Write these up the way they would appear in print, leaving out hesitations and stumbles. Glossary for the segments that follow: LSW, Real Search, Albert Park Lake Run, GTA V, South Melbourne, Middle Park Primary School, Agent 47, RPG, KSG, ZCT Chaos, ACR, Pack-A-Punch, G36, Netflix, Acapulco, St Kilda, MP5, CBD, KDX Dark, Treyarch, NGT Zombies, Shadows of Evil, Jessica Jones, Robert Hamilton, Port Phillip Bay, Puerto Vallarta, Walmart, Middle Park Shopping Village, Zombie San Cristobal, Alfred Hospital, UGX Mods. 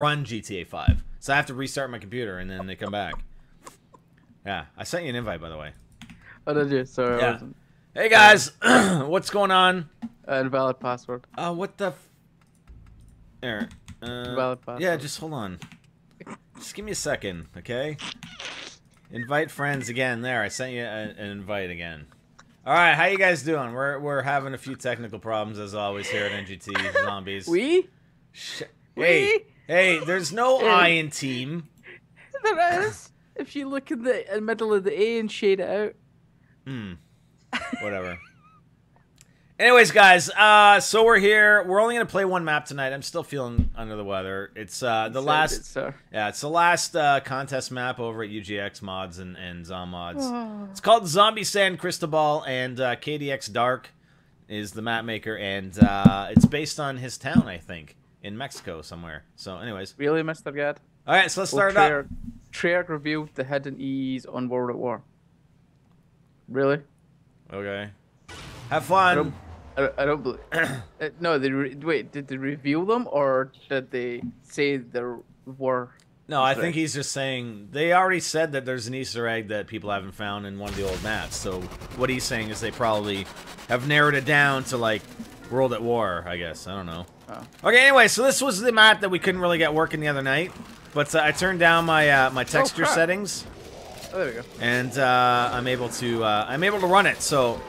run GTA 5. So I have to restart my computer and then they come back. Yeah, I sent you an invite, by the way. Oh, did you? Sorry. Yeah. Hey guys, what's going on? Invalid password. What the? There. Invalid password. Yeah, just hold on. Just give me a second, okay? Invite friends again. There, I sent you an invite again. All right, how you guys doing? We're having a few technical problems as always here at NGT Zombies. We? Hey, there's no I in team. There is. If you look in the middle of the A and shade it out. Hmm. Whatever. Anyways, guys, so we're here. We're only gonna play one map tonight. I'm still feeling under the weather. It's the last contest map over at UGX Mods and Zom mods. Oh. It's called Zombie San Cristobal, and KDX Dark is the map maker, and it's based on his town, I think, in Mexico somewhere. So, anyways, really, Mr. Gad. All right, so let's start it up. Treyarch revealed the hidden E's on World at War. Really? Okay. Have fun. I don't believe. No, wait. Did they reveal them, or did they say there were? No, I think he's just saying they already said that there's an Easter egg that people haven't found in one of the old maps. So what he's saying is they probably have narrowed it down to like World at War, I guess. I don't know. Oh. Okay. Anyway, so this was the map that we couldn't really get working the other night, but I turned down my my texture settings. Oh, there we go. And I'm able to run it. So.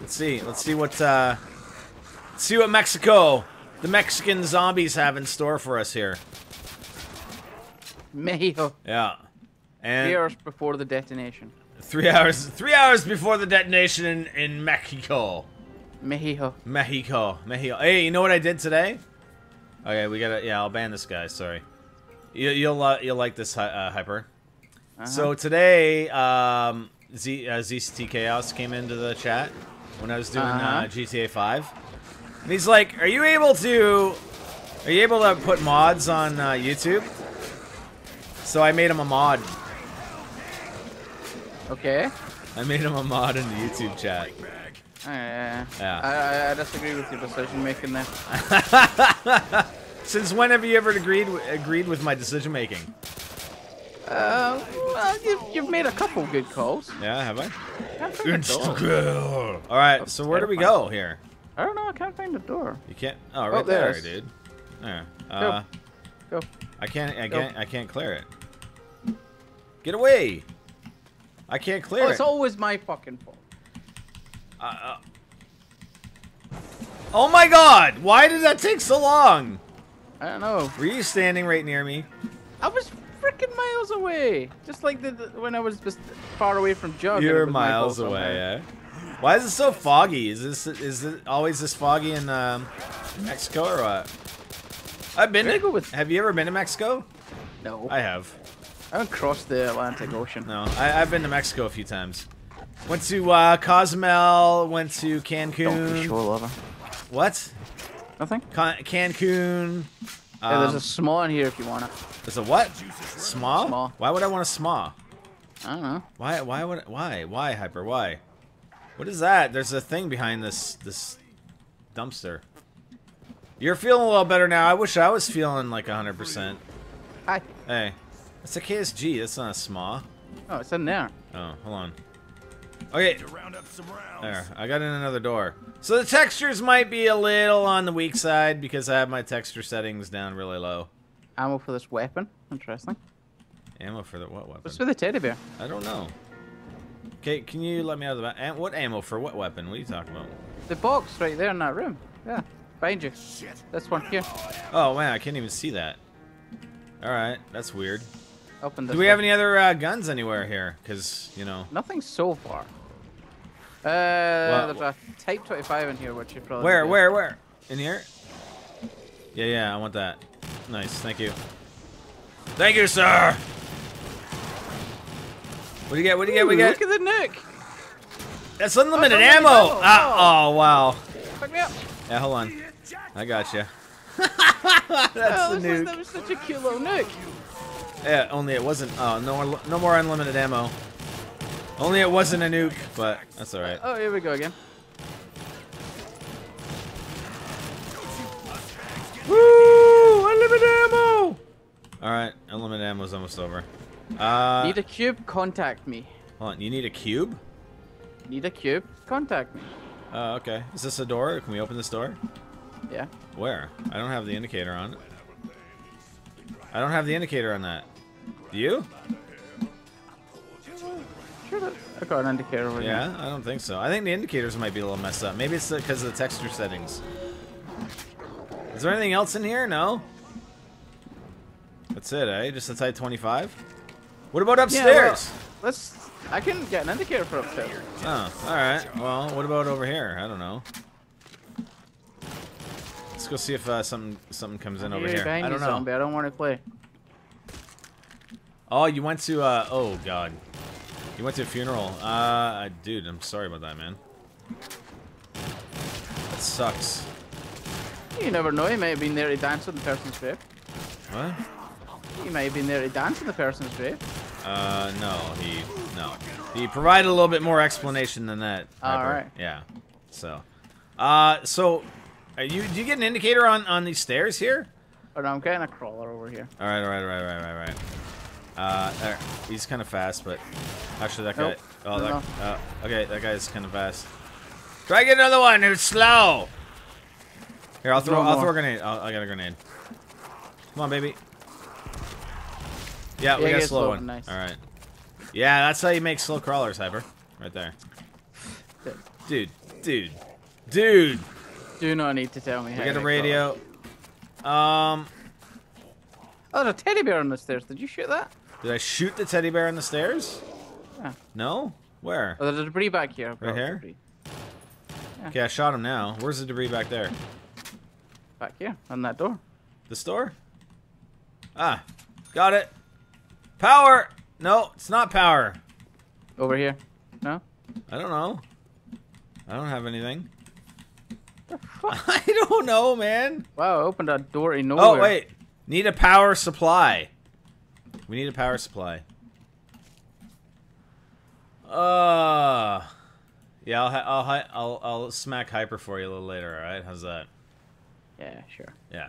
Let's see what Mexico, the Mexican zombies have in store for us here. Mexico. Yeah. And 3 hours before the detonation. 3 hours before the detonation in Mexico. Mexico. Hey, you know what I did today? Okay, we gotta. Yeah, I'll ban this guy. Sorry. You'll like this hyper. Uh-huh. So today, ZCT Chaos came into the chat when I was doing GTA 5, and he's like, "Are you able to put mods on YouTube?" So I made him a mod. Okay. I made him a mod in the YouTube chat. Yeah. I disagree with your decision making there. Since when have you ever agreed with my decision making? Well, you've made a couple good calls. Yeah, have I? Can't find the door. All right, so where do we go here? I don't know. I can't find the door. You can't. Oh, right there, dude. There. Go. I can't clear it. Get away! I can't clear it. It's always my fucking fault. Oh my God! Why did that take so long? I don't know. Were you standing right near me? I was. Freaking miles away, just like when I was just far away from Jug. You're miles away. Yeah. Why is it so foggy? Is it always this foggy in Mexico or what? Have you ever been to Mexico? No. I have. I haven't crossed the Atlantic Ocean. No, I've been to Mexico a few times. Went to Cozumel. Went to Cancun. Don't be sure, lover. What? Nothing. Cancun. Yeah, there's a small in here if you want it. There's a what? Small? Small. Why would I want a small? I don't know. Why hyper? Why? What is that? There's a thing behind this dumpster. You're feeling a little better now. I wish I was feeling like 100%. Hi. Hey. It's a KSG. That's not a small. Oh, it's in there. Oh, hold on. Okay. There. I got in another door. So the textures might be a little on the weak side because I have my texture settings down really low. Ammo for this weapon. Interesting. Ammo for the what weapon? What's for the teddy bear? I don't know. Okay, can you let me out of the back? What ammo for what weapon? What are you talking about? The box right there in that room. Yeah. Behind you. Shit. That's one here. Oh, wow. I can't even see that. All right. That's weird. Open this Do we have any other guns anywhere here? Because, you know. Nothing so far. Well, there's a Type 25 in here, which you probably... Where? In here? Yeah, I want that. Nice, thank you. Thank you, sir! What do you get? Look at the nuke! That's unlimited ammo! Oh, wow. Fuck me up. Yeah, hold on. I got you. That's the nuke. That was such a cute little nuke. Yeah, only it wasn't... Oh, no more unlimited ammo. Only it wasn't a nuke, but that's alright. Oh, here we go again. Woo! Unlimited ammo! Alright, unlimited ammo is almost over. Need a cube, contact me. Hold on, you need a cube? Need a cube, contact me. Oh, okay. Is this a door? Can we open this door? Yeah. Where? I don't have the indicator on it. I don't have the indicator on that. Do you? I got an indicator over here. Yeah, I don't think so. I think the indicators might be a little messed up. Maybe it's because of the texture settings. Is there anything else in here? No? That's it, eh? Just a tight 25? What about upstairs? Yeah, well, I can get an indicator for upstairs. Oh, alright. Well, what about over here? I don't know. Let's go see if something comes in over here. I don't know. Zombie. I don't want to play. Oh, you went to, oh god. You went to a funeral. Dude, I'm sorry about that, man. That sucks. You never know, you may have been there to dance on the person's grave. What? You may have been there to dance on the person's grave. No. He provided a little bit more explanation than that. Alright. Yeah. So. Do you get an indicator on these stairs here? Oh no, I'm getting a crawler over here. Alright. He's kind of fast, but actually that guy. Nope. Oh, okay, that guy's kind of fast. Try to get another one who's slow. Here, I'll throw a grenade. I got a grenade. Come on, baby. Yeah, we got a slow one. Nice. All right. Yeah, that's how you make slow crawlers, Hyper. Right there. Dude. Do not need to tell me. We got a radio. Oh, there's a teddy bear on the stairs. Did you shoot that? Did I shoot the teddy bear on the stairs? Yeah. No? Where? Oh, there's a debris back here. Right here? Yeah. Okay, I shot him now. Where's the debris back there? Back here, on that door. This door? Ah, got it. Power! No, it's not power. Over here. No? I don't know. I don't have anything. What the fuck? I don't know, man. Wow, I opened a door in nowhere. Oh, wait. Need a power supply. We need a power supply. Yeah, I'll smack Hyper for you a little later. All right, how's that? Yeah, sure. Yeah.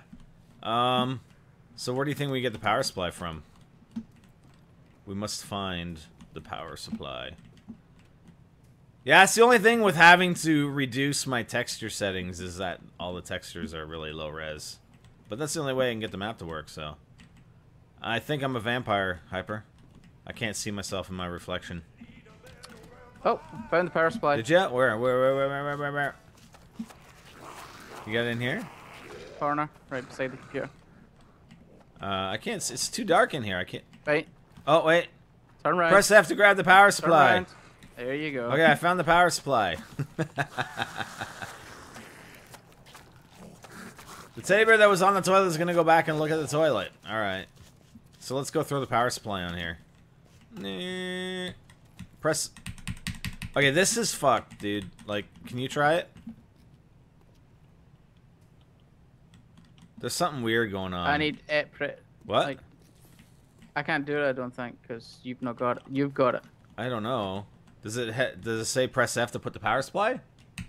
So where do you think we get the power supply from? We must find the power supply. Yeah, it's the only thing with having to reduce my texture settings is that all the textures are really low res. But that's the only way I can get the map to work, so. I think I'm a vampire, Hyper. I can't see myself in my reflection. Oh, found the power supply. Did you? Where? You got it in here? Corner, right beside the computer. I can't see. It's too dark in here. I can't. Wait. Oh, wait. Turn right. Press F to grab the power supply. There you go. Okay, I found the power supply. The teddy bear that was on the toilet is gonna go back and look at the toilet. Alright. So let's go throw the power supply on here. Press. Okay, this is fucked, dude. Like, can you try it? There's something weird going on. I need it. What? Like, I can't do it, I don't think, because you've not got it. You've got it. I don't know. Does it say press F to put the power supply?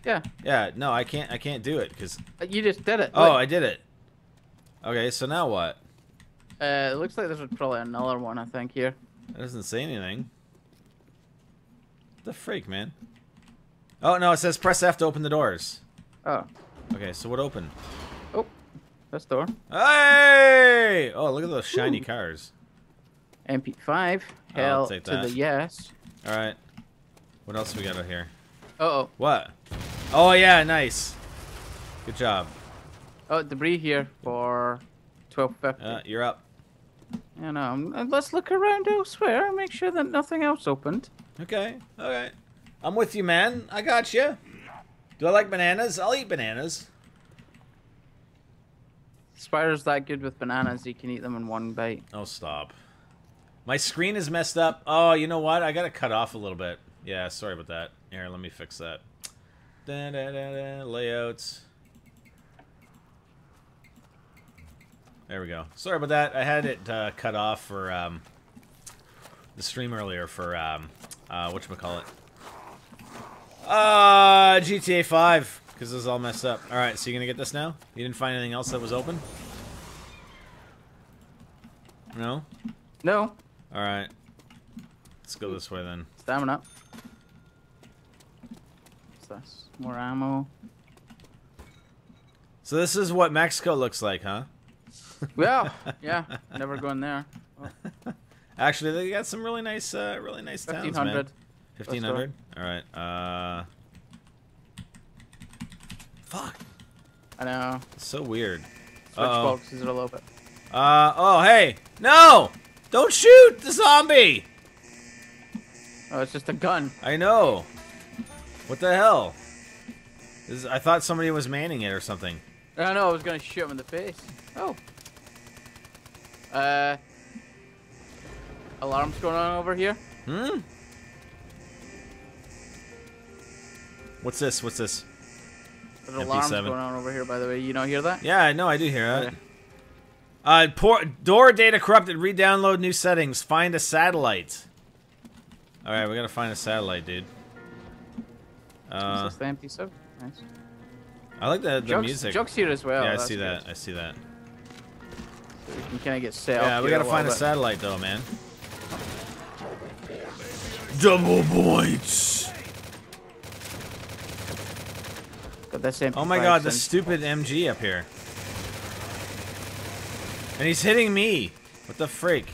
Yeah. Yeah. No, I can't do it because you just did it. Oh, like, I did it. Okay, so now what? It looks like there's probably another one. I think here. That doesn't say anything. What the freak, man. Oh no, it says press F to open the doors. Oh. Okay, so what opened? Oh, this door. Hey! Oh, look at those shiny cars. MP5. Hell to the yes. All right. What else we got out here? Uh-oh. What? Oh, yeah, nice. Good job. Oh, debris here for 1250. You're up. Yeah, no, let's look around elsewhere and make sure that nothing else opened. Okay, okay. I'm with you, man. I got you. Do I like bananas? I'll eat bananas. Spider's that good with bananas, you can eat them in one bite. Oh, stop. My screen is messed up. Oh, you know what? I got to cut off a little bit. Yeah, sorry about that. Here, let me fix that. Layouts. There we go. Sorry about that. I had it cut off for the stream earlier for whatchamacallit. GTA 5, because this is all messed up. All right, so you're going to get this now? You didn't find anything else that was open? No? No. Alright. Let's go this way then. Stamina. So that's more ammo. So this is what Mexico looks like, huh? Well, yeah. Never going there. Oh. Actually, they got some really nice towns, man. 1500. All right. Fuck. I know. It's so weird. Uh-oh. Switchboxes are a little bit. Oh, hey, no! Don't shoot the zombie. Oh, it's just a gun. I know. What the hell? This is, I thought somebody was manning it or something. I don't know. I was gonna shoot him in the face. Oh. Alarms going on over here. Hmm. What's this? What's this? There's alarms going on over here, by the way. You don't hear that? Yeah, I know. I do hear it. Okay. Door data corrupted. Redownload new settings. Find a satellite. All right, we gotta find a satellite, dude. Is this the empty sub? Nice. I like the music. Jokes here as well. Yeah, I see that. Good. I see that. So we can kind of get set up. Yeah, we gotta find a satellite, though, man. Double points. Oh my god, the stupid MG up here. And he's hitting me. What the freak?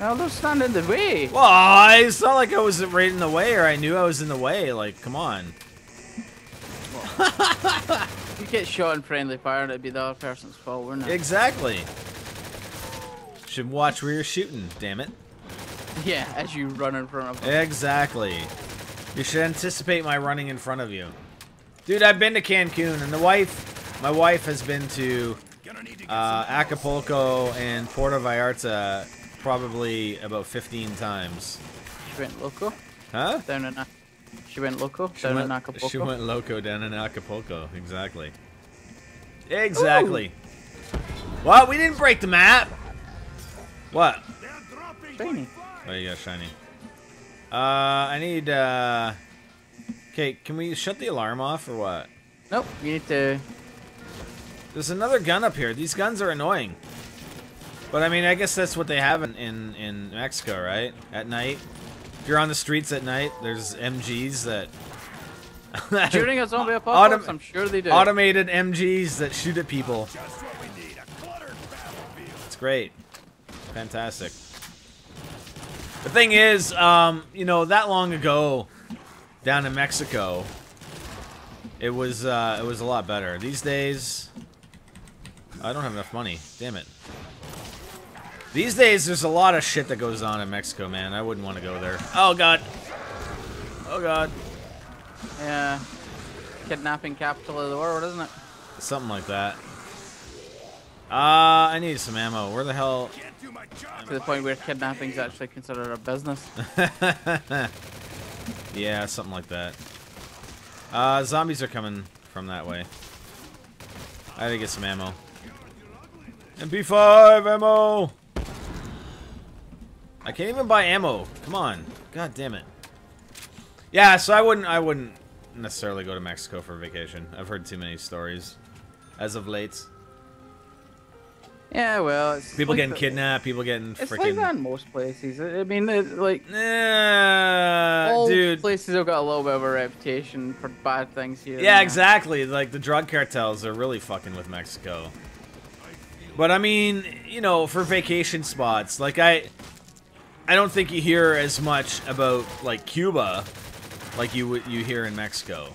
Oh, don't stand in the way. Well, it's not like I was right in the way or I knew I was in the way. Like, come on. Well, you get shot in friendly fire, it'd be the other person's fault, wouldn't it? Exactly. Should watch where you're shooting, damn it. Yeah, as you run in front of them. Exactly. You should anticipate my running in front of you. Dude, I've been to Cancun, and my wife has been to Acapulco and Puerto Vallarta probably about 15 times. She went loco? Huh? Down in Acapulco. She went loco down in Acapulco, exactly. Exactly. Ooh. What? We didn't break the map. What? Shiny. Oh, you got shiny. I need, Okay, can we shut the alarm off or what? Nope, you need to... There's another gun up here. These guns are annoying. But I mean, I guess that's what they have in Mexico, right? At night. If you're on the streets at night, there's MGs that... Shooting at zombie apocalypse? I'm sure they do. Automated MGs that shoot at people. It's great. Fantastic. The thing is, you know, that long ago... Down in Mexico, it was a lot better. These days, I don't have enough money. Damn it. These days, there's a lot of shit that goes on in Mexico, man. I wouldn't want to go there. Oh god. Oh god. Yeah, kidnapping capital of the world, isn't it? Something like that. I need some ammo. Where the hell? To the point where kidnapping's actually considered a business. Yeah, something like that. Zombies are coming from that way. I gotta get some ammo. MP5 ammo! I can't even buy ammo. Come on. God damn it. Yeah, so I wouldn't necessarily go to Mexico for vacation. I've heard too many stories as of late. Yeah, well, it's people like getting kidnapped, people getting freaking. It's like that in most places. I mean, it's like all places have got a little bit of a reputation for bad things here. Yeah, exactly. Like the drug cartels are really fucking with Mexico. But I mean, you know, for vacation spots, like I don't think you hear as much about like Cuba, like you hear in Mexico.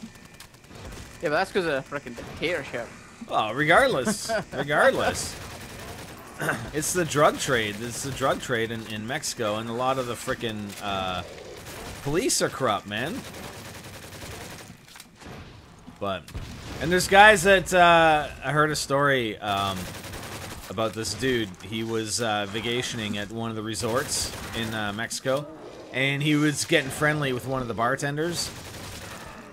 Yeah, but that's because of a freaking dictatorship. Well, regardless. It's the drug trade. It's the drug trade in Mexico, and a lot of the frickin' police are corrupt, man. But, and there's guys that, I heard a story about this dude. He was vacationing at one of the resorts in Mexico, and he was getting friendly with one of the bartenders.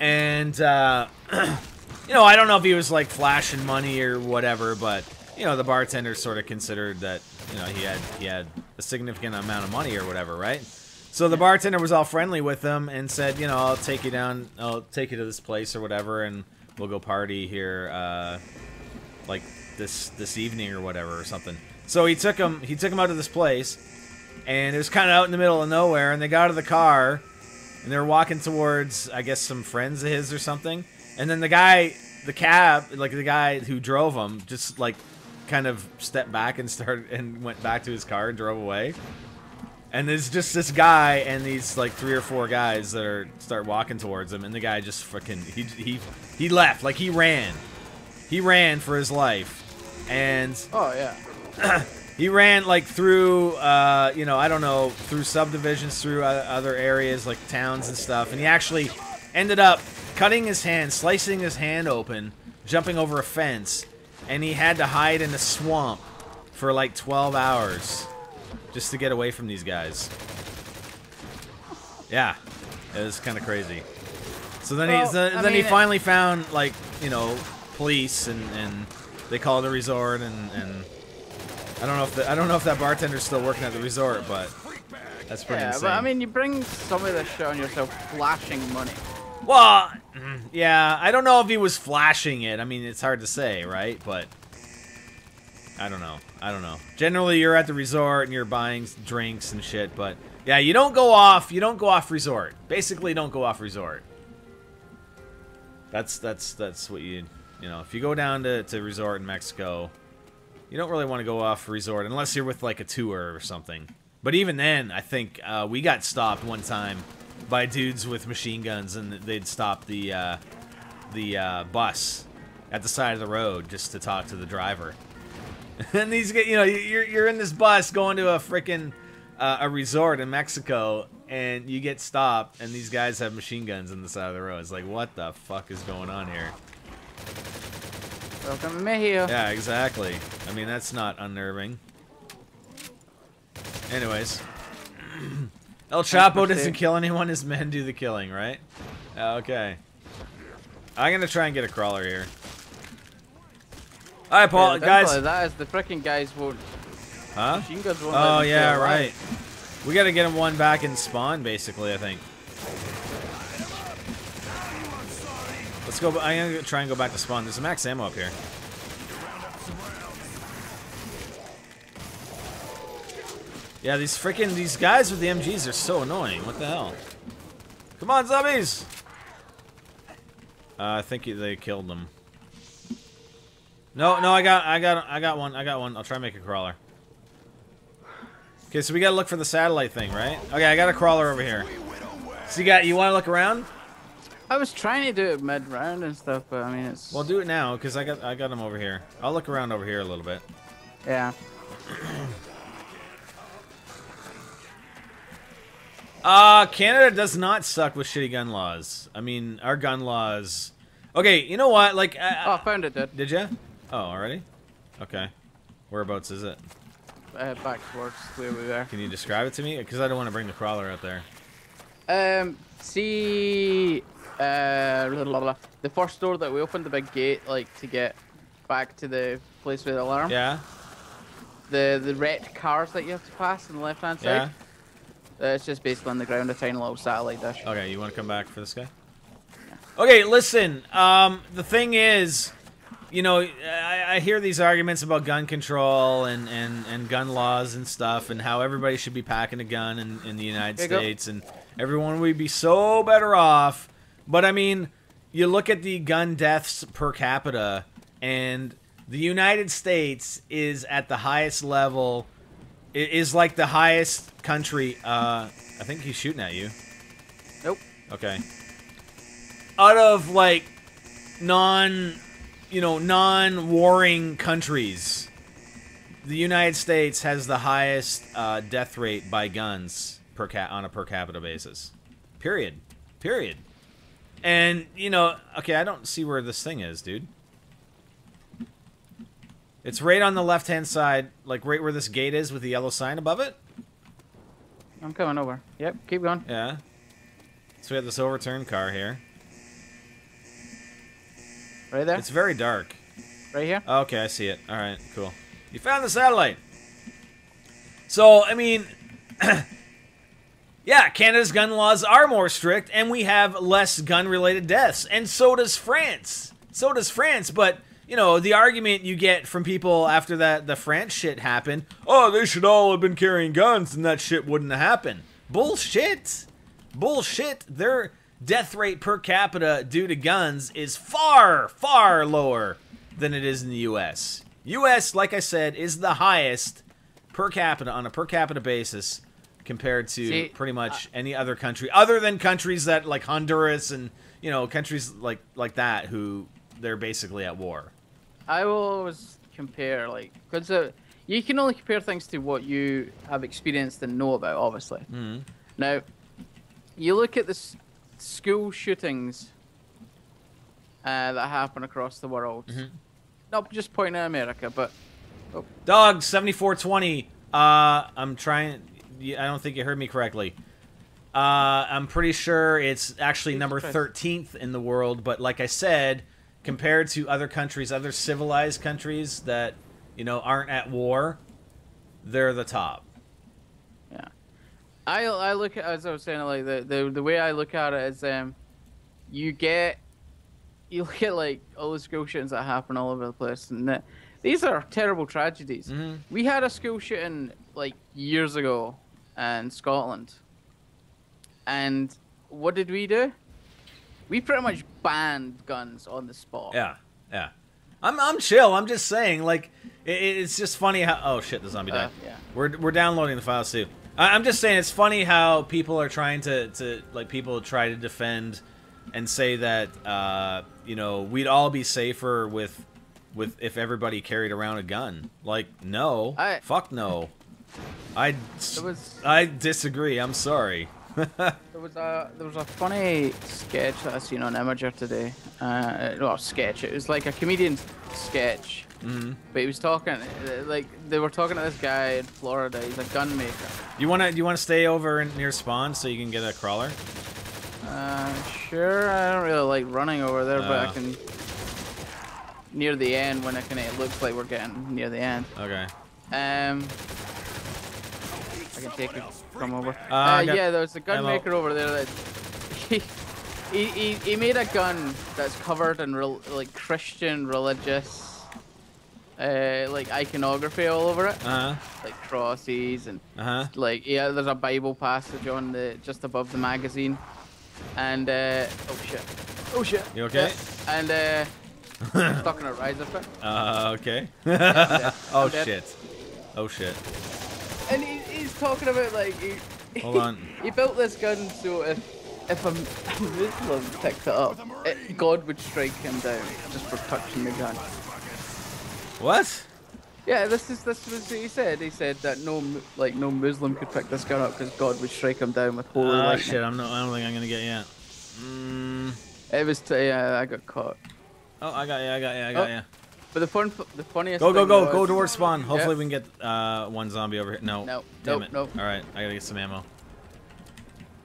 And, you know, I don't know if he was, like, flashing money or whatever, but... You know, the bartender sort of considered that, you know, he had a significant amount of money or whatever, right? So the bartender was all friendly with him and said, you know, I'll take you down, I'll take you to this place or whatever, and we'll go party here, like, this evening or whatever or something. So he took him out to this place, and it was kind of out in the middle of nowhere, and they got out of the car, and they were walking towards, I guess, some friends of his or something, and then the guy, the cab, like, the guy who drove him, just, like, kind of stepped back and went back to his car and drove away. And there's just this guy and these, like, 3 or 4 guys that start walking towards him, and the guy just freaking, he left, like, he ran for his life, and oh yeah, he ran, like, through you know, I don't know, through subdivisions, through other areas, like towns and stuff, and he actually ended up cutting his hand, slicing his hand open, jumping over a fence, and he had to hide in a swamp for like 12 hours. Just to get away from these guys. Yeah, it was kind of crazy. So then, well, he finally found, like, you know, police, and they called a resort, and I don't know if that bartender's still working at the resort, but that's pretty insane. But I mean, you bring some of this shit on yourself, flashing money. Well, yeah, I don't know if he was flashing it. I mean, it's hard to say, right? But I don't know. Generally, you're at the resort and you're buying drinks and shit, but yeah, you don't go off resort. Basically, don't go off resort. That's what you know, if you go down to resort in Mexico, you don't really want to go off resort unless you're with, like, a tour or something. But even then, I think we got stopped one time by dudes with machine guns, and they'd stop the bus at the side of the road just to talk to the driver. And these, you know, you're in this bus going to a freaking a resort in Mexico, and you get stopped, and these guys have machine guns on the side of the road. It's like, what the fuck is going on here? Welcome to Mexico. Yeah, exactly. I mean, that's not unnerving. Anyways, El Chapo doesn't kill anyone; his men do the killing, right? Okay. I'm gonna try and get a crawler here. Alright, Paul, guys. That is the freaking guys won't. Huh? Oh yeah, right. We gotta get him one back in spawn, basically. I think. Let's go. I'm gonna try and go back to spawn. There's a max ammo up here. Yeah, these guys with the MGs are so annoying. What the hell? Come on, zombies! I think they killed them. No, I got one. I'll try and make a crawler. Okay, so we gotta look for the satellite thing, right? Okay, I got a crawler over here. So you wanna look around? I was trying to do it mid-round and stuff, but I mean, it's... Well, do it now, because I got him over here. I'll look around over here a little bit. Yeah. Canada does not suck with shitty gun laws. I mean, our gun laws... Okay, you know what, like... oh, I found it, dude. Did ya? Oh, already? Okay. Whereabouts is it? Back towards where we were. Can you describe it to me? Because I don't want to bring the crawler out there. See... blah, blah, blah. The first door that we opened, the big gate, like, to get back to the place with the alarm. Yeah. The wrecked cars that you have to pass on the left-hand side. Yeah. It's just basically on the ground, a tiny little satellite dish. Okay, you want to come back for this guy? Okay, listen, the thing is, you know, I hear these arguments about gun control and gun laws and stuff, and how everybody should be packing a gun in the United States, and everyone would be so better off. But, I mean, you look at the gun deaths per capita, and the United States is at the highest level. It is, like, the highest country. I think he's shooting at you. Nope. Okay. Out of, like, non-warring countries, the United States has the highest death rate by guns on a per capita basis. Period. Period. And, you know, okay, I don't see where this thing is, dude. It's right on the left-hand side, like right where this gate is with the yellow sign above it. I'm coming over. Yep, keep going. Yeah. So we have this overturned car here. Right there? It's very dark. Right here? Okay, I see it. Alright, cool. You found the satellite! So, I mean... yeah, Canada's gun laws are more strict, and we have less gun-related deaths. And so does France. But you know, the argument you get from people after that the France shit happened, oh, they should all have been carrying guns and that shit wouldn't have happened. Bullshit. Bullshit. Their death rate per capita due to guns is far, far lower than it is in the U.S. U.S., like I said, is the highest per capita on a per capita basis compared to pretty much any other country, other than countries that like Honduras and, you know, countries like that who they're basically at war. I will always compare, like, because you can only compare things to what you have experienced and know about, obviously. Mm-hmm. Now, you look at the school shootings that happen across the world. Mm-hmm. Not just pointing at America, but... Oh. Dog, 7420. I'm trying... I don't think you heard me correctly. I'm pretty sure it's actually number 13th in the world, but like I said, compared to other countries, other civilized countries that, you know, aren't at war, they're the top. Yeah. I look at, as I was saying, like, the way I look at it is, you look at, like, all the school shootings that happen all over the place, and these are terrible tragedies. Mm-hmm. We had a school shooting, like, years ago in Scotland. And what did we do? We pretty much banned guns on the spot. Yeah, yeah. I'm chill. I'm just saying, like, it's just funny how... Oh, shit, the zombie died. Yeah. We're downloading the files, too. I'm just saying, it's funny how people are trying to like, people try to defend and say that, you know, we'd all be safer with if everybody carried around a gun. Like, no. Fuck no. I disagree. I'm sorry. There was a funny sketch that I seen on Imager today. Well, sketch. It was like a comedian's sketch. Mm-hmm. But he was talking, like they were talking to this guy in Florida. He's a gun maker. Do you wanna stay over near spawn so you can get a crawler? Sure. I don't really like running over there, but I can. Near the end, when it looks like we're getting near the end. Okay. I can take it from over. Yeah, there was a gun maker over there that he made a gun that's covered in like Christian religious like iconography all over it, like crosses and like yeah. There's a Bible passage on the just above the magazine, and oh shit. You okay? Yes. And stuck in a riser fit. Okay. Oh shit. Oh shit. And he's talking about like hold on. He built this gun so if a Muslim picked it up, God would strike him down just for touching the gun. What? Yeah, this was what he said. He said that no Muslim could pick this gun up because God would strike him down with holy lightning. Shit! I don't think I'm gonna get it yet. Mm. It was yeah. I got caught. Oh, I got you. But the funniest thing was... Go towards spawn. Hopefully we can get one zombie over here. No. Damn it. Alright, I gotta get some ammo.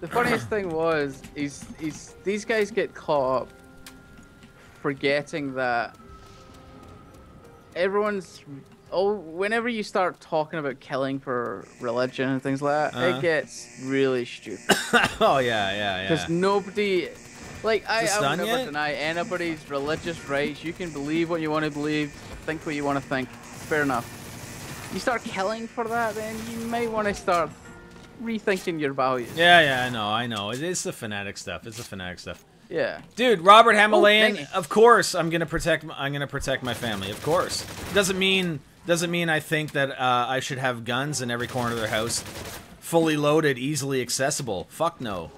The funniest thing was, these guys get caught up forgetting that everyone's... Oh, whenever you start talking about killing for religion and things like that, it gets really stupid. Oh, yeah. Because nobody... Like, I would never deny anybody's religious rights. You can believe what you want to believe, think what you want to think. Fair enough. You start killing for that, then you might want to start rethinking your values. Yeah, I know. It's the fanatic stuff. Yeah. Dude, Robert Hamilton. Of course, I'm gonna protect my family. Of course. Doesn't mean I think that I should have guns in every corner of their house, fully loaded, easily accessible. Fuck no.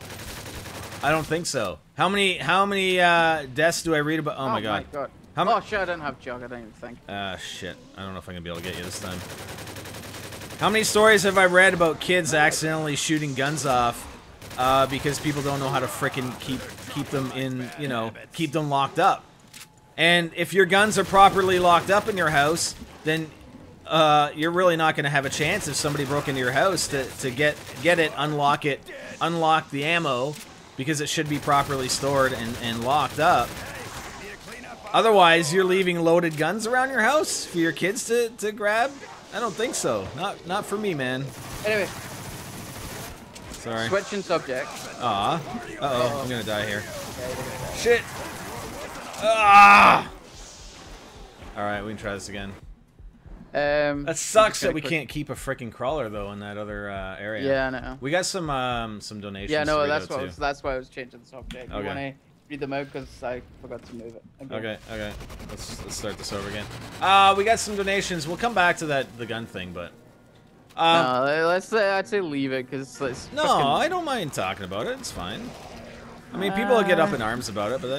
I don't think so. How many deaths do I read about? Oh my god. Oh shit, I don't have jug, I don't even think. Shit. I don't know if I'm gonna be able to get you this time. How many stories have I read about kids accidentally shooting guns off because people don't know how to frickin' keep them in, you know, keep them locked up. And if your guns are properly locked up in your house, then you're really not gonna have a chance if somebody broke into your house to get it, unlock the ammo. Because it should be properly stored and locked up. Otherwise, you're leaving loaded guns around your house for your kids to grab? I don't think so. Not for me, man. Anyway. Sorry. Switching subject. Aw. Uh-oh. I'm gonna die here. Shit. Ah! Alright, we can try this again. That sucks that we can't keep a freaking crawler though in that other area. Yeah, I know. We got some donations. Yeah, no, that's why. That's why I was changing the subject. Okay. You want to read them out because I forgot to move it. Okay. Let's start this over again. We got some donations. We'll come back to the gun thing, but. No, I'd say leave it because. No, fucking... I don't mind talking about it. It's fine. I mean, people will get up in arms about it, but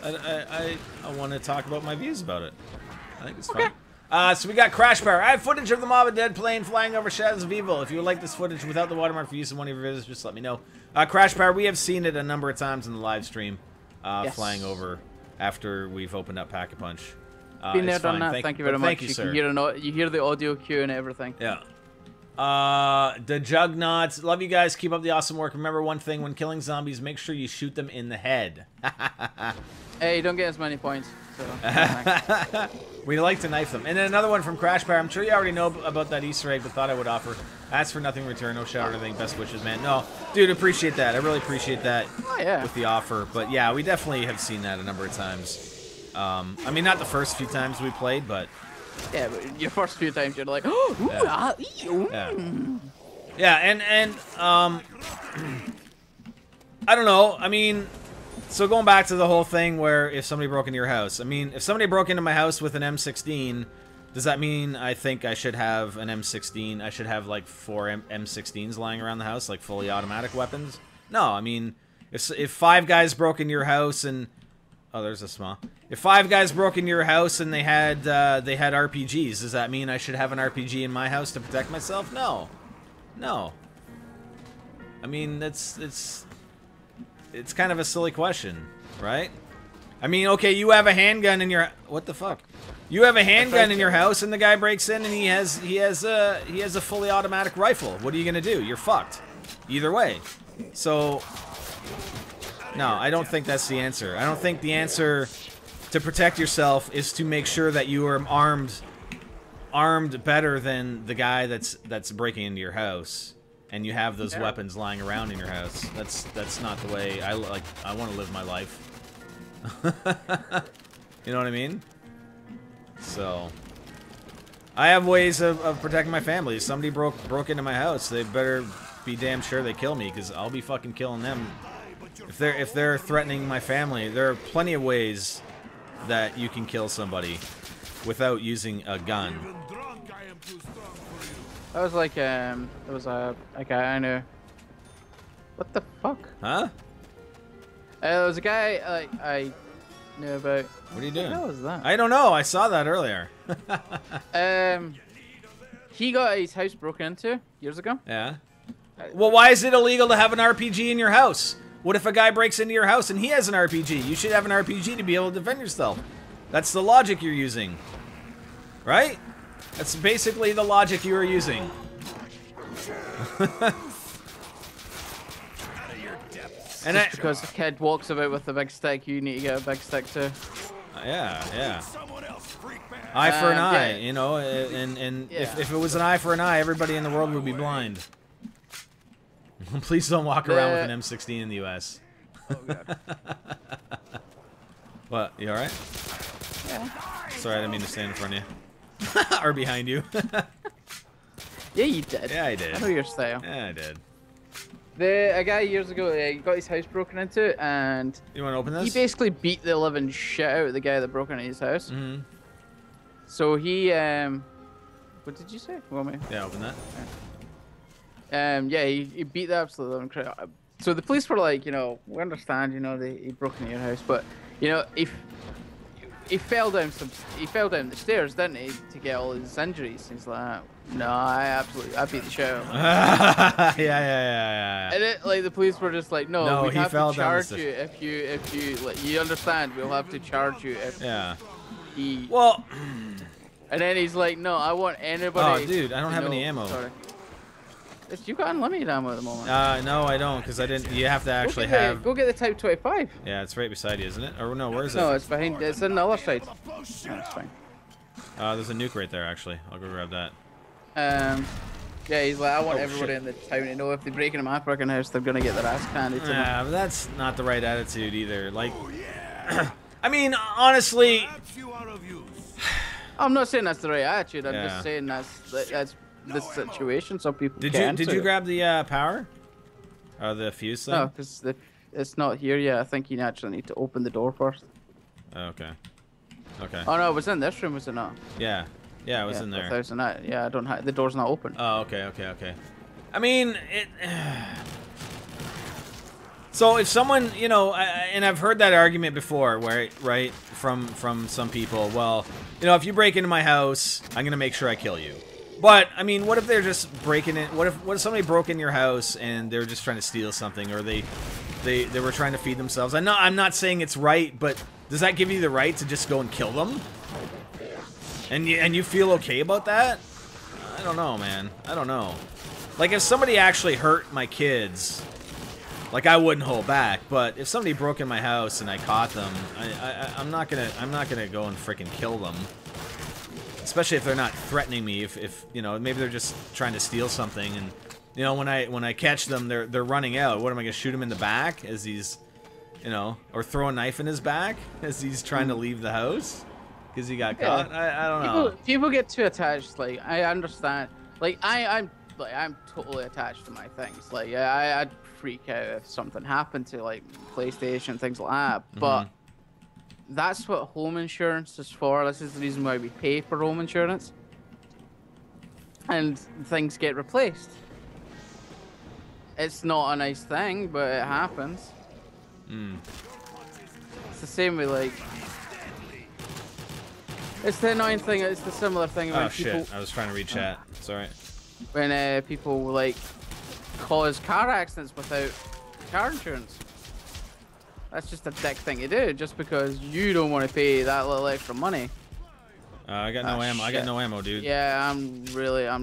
I want to talk about my views about it. I think it's fine. So we got Crash Power. I have footage of the mob of dead plane flying over Shadows of Evil. If you would like this footage without the watermark for use in one of your videos, just let me know. Crash Power, we have seen it a number of times in the live stream, yes. Flying over after we've opened up Pack-A-Punch. Been there, done that. Thank you very much. Thank you, sir. You hear the audio cue and everything. Yeah. The Juggernauts. Love you guys. Keep up the awesome work. Remember one thing: when killing zombies, make sure you shoot them in the head. Hey, don't get as many points. So. We like to knife them. And then another one from Crash Power. I'm sure you already know about that Easter egg, but thought I would offer. Ask for nothing in return. No shout or anything. Best wishes, man. No, dude, appreciate that. I really appreciate that with the offer. But yeah, we definitely have seen that a number of times. I mean, not the first few times we played, but yeah, but your first few times you're like, oh, ooh, I don't know. I mean. So going back to the whole thing where if somebody broke into your house, I mean, if somebody broke into my house with an M16, does that mean I think I should have an M16? I should have like four M16s lying around the house, like fully automatic weapons? No, I mean, if five guys broke into your house and if five guys broke into your house and they had RPGs, does that mean I should have an RPG in my house to protect myself? No, no. I mean, it's kind of a silly question, right? I mean, okay, you have a handgun in your... What the fuck? You have a handgun in your house and the guy breaks in and he has a fully automatic rifle. What are you gonna do? You're fucked. Either way. So, no, I don't think that's the answer. I don't think the answer to protect yourself is to make sure that you are armed better than the guy that's breaking into your house. And you have those weapons lying around in your house. That's not the way I like. I want to live my life. You know what I mean? So I have ways of protecting my family. If somebody broke into my house, they better be damn sure they kill me, because I'll be fucking killing them. If they're threatening my family, there are plenty of ways that you can kill somebody without using a gun. That was like, it was a guy I knew. What the fuck? Huh? There was a guy I knew about. What are you doing? What was that? I don't know. I saw that earlier. He got his house broken into years ago. Yeah. Well, why is it illegal to have an RPG in your house? What if a guy breaks into your house and he has an RPG? You should have an RPG to be able to defend yourself. That's the logic you're using. Right? That's basically the logic you were using. And because the kid walks about with a big stick, you need to get a big stick too. Yeah. Eye for an eye, you know. And if it was an eye for an eye, everybody in the world would be blind. Please don't walk around with an M16 in the U.S. Oh, God. What? You all right? Yeah. Sorry, I didn't mean to stand in front of you. Or behind you. Yeah, you did. Yeah, I did. I know your style. Yeah, I did. A guy years ago, he got his house broken into, and you want to open this? He basically beat the living shit out of the guy that broke into his house. Mm-hmm. So he, what did you say? Yeah, open that. Yeah, he beat the absolute living crap out of him. So the police were like, you know, we understand, you know, he broke into your house, but you know, if. He fell down the stairs, didn't he, to get all his injuries? He's like, no, I beat the shit out of him. And it, like, the police were just like, no, we have to charge you if you understand, we'll have to charge you if he. Well. And then he's like, no, I want anybody. Oh, dude, I don't have any ammo. Sorry. You got unlimited ammo at the moment. No, I don't, because I didn't. You have to actually Go get the Type 25. Yeah, it's right beside you, isn't it? Or no, where is it? No, it's behind. It's on the other side. Oh, that's fine. There's a nuke right there, actually. I'll go grab that. Yeah, he's like, I want everybody in the town to know if they break into my fucking house, they're gonna get their ass handed to them. Yeah, but that's not the right attitude either. Like, I mean, honestly. I'm not saying that's the right attitude. I'm just saying that's the situation. Some people did you grab the power? Or the fuse thing? No, because it's not here yet. I think you actually need to open the door first. Okay. Okay. Oh no, it was in this room, was it not? Yeah. Yeah, it was in there. Yeah, I don't have, the door's not open. Oh, okay, okay, okay. I mean, it... So if someone, you know, and I've heard that argument before, right, from some people. Well, you know, if you break into my house, I'm going to make sure I kill you. But, I mean, what if they're just breaking in? What if somebody broke in your house and they're just trying to steal something, or they were trying to feed themselves? I'm not saying it's right, but does that give you the right to just go and kill them? And you feel okay about that? I don't know, man. I don't know. Like, if somebody actually hurt my kids, like, I wouldn't hold back. But if somebody broke in my house and I caught them, I'm not gonna go and freaking kill them. Especially if they're not threatening me. If you know, maybe they're just trying to steal something, and you know, when I catch them, they're running out. What am I gonna shoot him in the back as he's, you know, or throw a knife in his back as he's trying to leave the house because he got caught? I don't know. People get too attached. Like, I understand. Like, I'm totally attached to my things. Like, I'd freak out if something happened to, like, PlayStation, things like that. But that's what home insurance is for. This is the reason why we pay for home insurance. And things get replaced. It's not a nice thing, but it happens. Mm. It's the same with, like... It's the annoying thing. It's the similar thing. Oh, shit. I was trying to read chat. It's all right. When people, like, cause car accidents without car insurance. That's just a dick thing to do, just because you don't want to pay that little extra money. I got no ammo. Shit. I got no ammo, dude. Yeah, I'm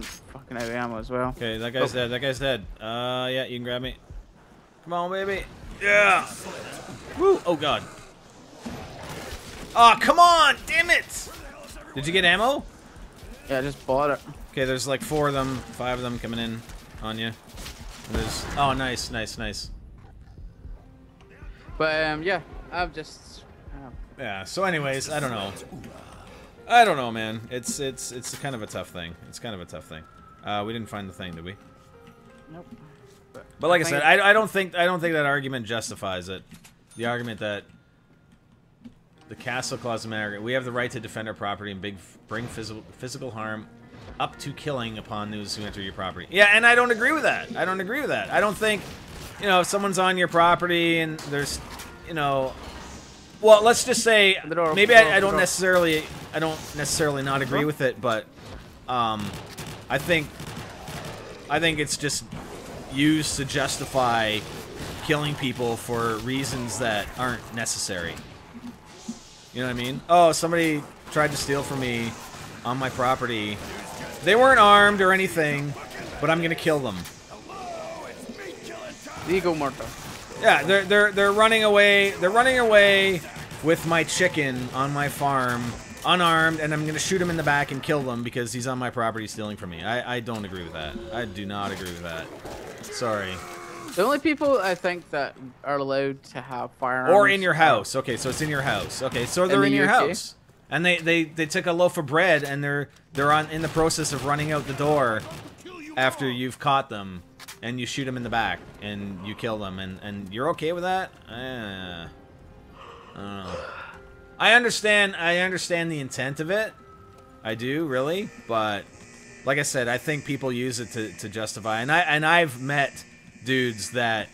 fucking out of ammo as well. Okay, that guy's dead. That guy's dead. Yeah, you can grab me. Come on, baby. Yeah. Woo. Oh god. Oh, come on. Damn it. Did you get ammo? Yeah, I just bought it. Okay, there's like 4 of them, 5 of them coming in on you. There's... Oh, nice, nice, nice. But yeah, I've just... Yeah. So, anyways, I don't know. I don't know, man. It's kind of a tough thing. It's kind of a tough thing. We didn't find the thing, did we? Nope. But like I said, I don't think that argument justifies it. The argument that the castle clause of America, we have the right to defend our property and bring physical harm up to killing upon those who enter your property. Yeah, and I don't agree with that. I don't agree with that. I don't think, you know, if someone's on your property and there's, you know, well, let's just say maybe I don't necessarily not agree with it, but I think it's just used to justify killing people for reasons that aren't necessary. You know what I mean? Oh, somebody tried to steal from me on my property. They weren't armed or anything, but I'm gonna kill them. Ego morto. Yeah, they're running away. They're running away with my chicken on my farm, unarmed, and I'm gonna shoot him in the back and kill them because he's on my property stealing from me. I don't agree with that. I do not agree with that. Sorry. The only people I think that are allowed to have firearms. Or in your house. Okay, so it's in your house. Okay, so they're in your house. And they took a loaf of bread and they're in the process of running out the door after you've caught them, and you shoot them in the back and you kill them, and you're okay with that? I don't know. I understand the intent of it. I do, really, but like I said, I think people use it to justify. And I've met dudes that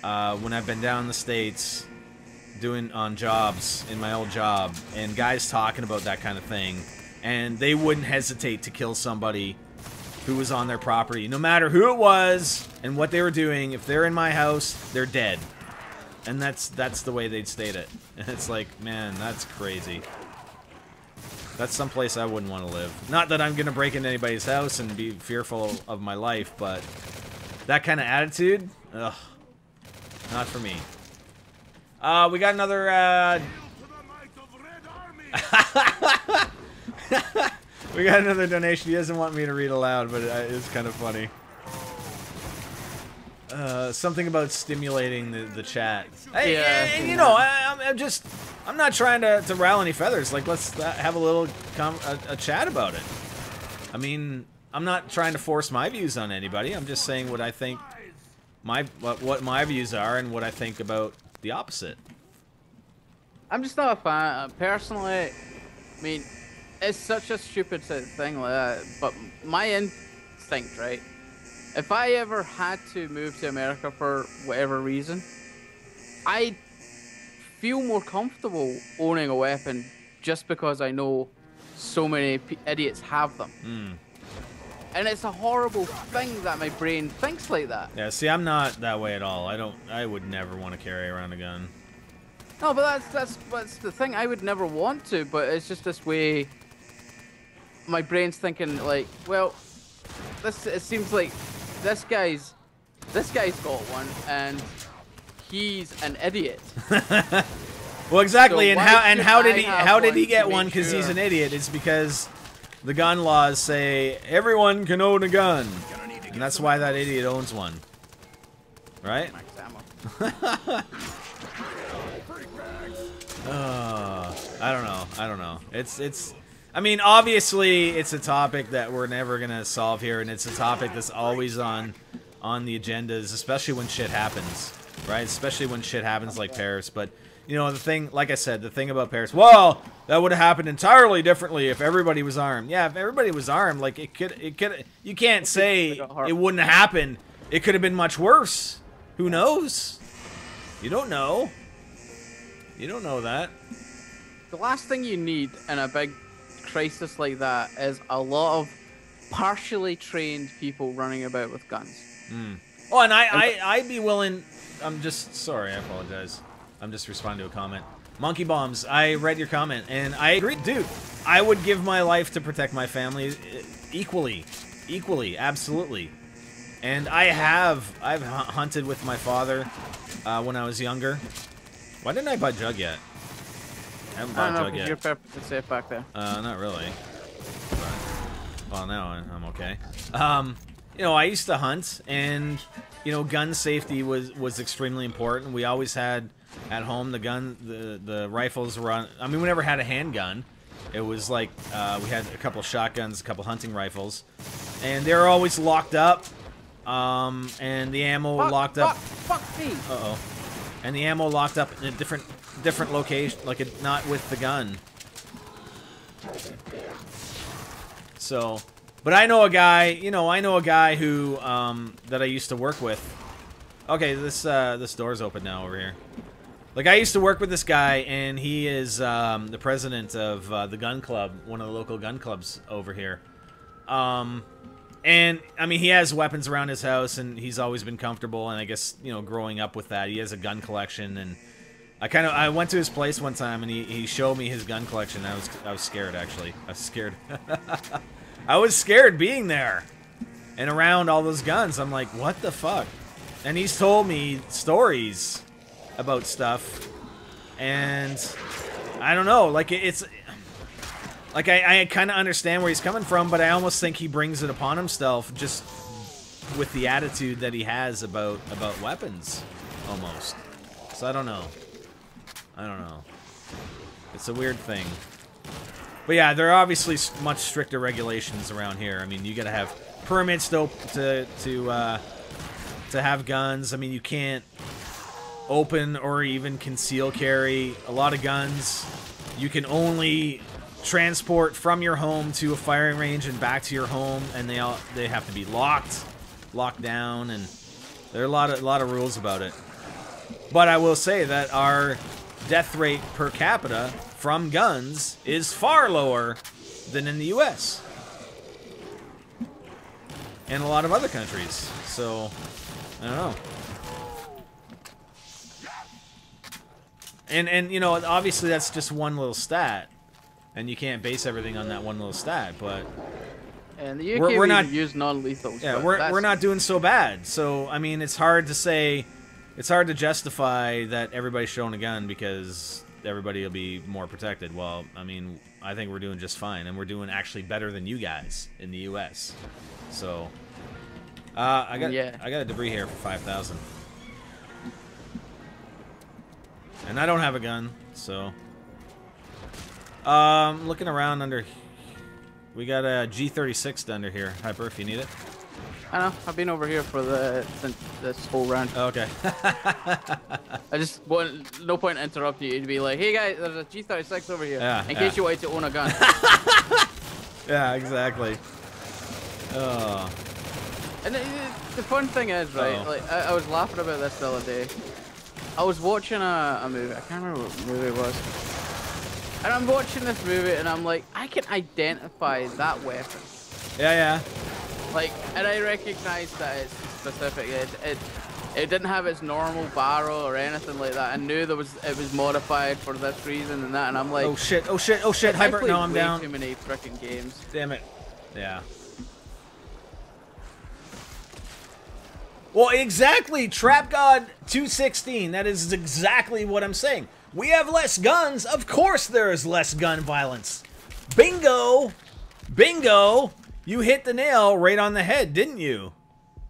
when I've been down in the States doing on jobs in my old job, and guys talking about that kind of thing, and they wouldn't hesitate to kill somebody who was on their property, no matter who it was and what they were doing. If they're in my house, they're dead, and that's the way they'd state it. And it's like, man, that's crazy. That's someplace I wouldn't want to live. Not that I'm gonna break into anybody's house and be fearful of my life, but that kind of attitude, ugh, not for me. We got another, we got another donation. He doesn't want me to read aloud, but it's kind of funny. Something about stimulating the chat. Hey, yeah, and, you know, I'm just... I'm not trying to rattle any feathers. Like, let's have a little chat about it. I mean, I'm not trying to force my views on anybody. I'm just saying what I think, what my views are, and what I think about the opposite. I'm just not a fan. Personally, I mean, it's such a stupid thing like that. But my instinct, right? If I ever had to move to America for whatever reason, I'd feel more comfortable owning a weapon just because I know so many idiots have them. And it's a horrible thing that my brain thinks like that. Yeah, see, I'm not that way at all. I would never want to carry around a gun. No, but that's the thing. I would never want to, but it's just this way my brain's thinking, like, well, it seems like this guy's got one and he's an idiot. Well, exactly. So how did he get one? Because he's an idiot. It's because the gun laws say everyone can own a gun, and that's why that idiot owns one, right? I don't know. It's. I mean, obviously, it's a topic that we're never gonna solve here, and it's a topic that's always on the agendas, especially when shit happens, right? Especially when shit happens like Paris. But you know, the thing, like I said, the thing about Paris, well, that would have happened entirely differently if everybody was armed. Yeah, if everybody was armed, like it could. You can't say it wouldn't have happened. It could have been much worse. Who knows? You don't know. You don't know that. The last thing you need in a big crisis like that is a lot of partially trained people running about with guns. Oh, and I'd be willing. I'm just sorry. I apologize. I'm just responding to a comment. Monkey Bombs, I read your comment and I agree, dude. I would give my life to protect my family equally, absolutely. And I've hunted with my father when I was younger. Why didn't I buy Jug yet? I haven't bought Jug yet. You're perfectly safe back there. Not really. But, well, now I'm okay. You know, I used to hunt, and you know, gun safety was extremely important. We always had at home the gun, the rifles were on. I mean, we never had a handgun. It was like we had a couple shotguns, a couple hunting rifles, and they were always locked up. And the ammo locked up. Fuck me. Uh oh. And the ammo locked up in a different location, like not with the gun. So, but I know a guy, who that I used to work with. Okay, this door's open now over here. Like, I used to work with this guy, and he is the president of the gun club, one of the local gun clubs over here. And I mean, he has weapons around his house, and he's always been comfortable. And I guess, you know, growing up with that, he has a gun collection. And I went to his place one time, and he showed me his gun collection. I was scared, actually. I was scared. I was scared being there and around all those guns. I'm like, what the fuck? And he's told me stories about stuff, and I don't know. Like, it's. Like, I kind of understand where he's coming from, but I almost think he brings it upon himself just with the attitude that he has about weapons, almost. So I don't know. It's a weird thing. But yeah, there are obviously much stricter regulations around here. I mean, you gotta have permits to have guns. I mean, you can't open or even conceal carry a lot of guns. You can only transport from your home to a firing range and back to your home, and they have to be locked down, and there are a lot of rules about it. But I will say that our death rate per capita from guns is far lower than in the US and a lot of other countries. So I don't know. And you know, obviously that's just one little stat. And you can't base everything on that one little stat, but and the UK we're not using non-lethals. Yeah, we're not doing so bad. So I mean, it's hard to say, it's hard to justify that everybody should own a gun because everybody will be more protected. Well, I mean, I think we're doing just fine, and we're doing actually better than you guys in the U.S. So I got a debris here for 5,000, and I don't have a gun, so. Looking around under... We got a G36 under here. Hyper, if you need it. I don't know. I've been over here for this whole round. Okay. I just want no point to interrupt you. You'd be like, "Hey guys, there's a G36 over here." Yeah, in case you wanted to own a gun. Yeah, exactly. Oh. And the fun thing is, right? Oh. Like I was laughing about this the other day. I was watching a movie. I can't remember what movie it was. And I'm watching this movie, and I'm like, I can identify that weapon. Yeah, yeah. Like, and I recognize that it's specific. It didn't have its normal barrel or anything like that. I knew it was modified for this reason and that, and I'm like, oh shit, oh shit, oh shit, Hyper, no, I'm down. Too many frickin' games. Damn it. Yeah. Well, exactly, Trap God 216. That is exactly what I'm saying. We have less guns. Of course, there is less gun violence. Bingo, bingo. You hit the nail right on the head, didn't you?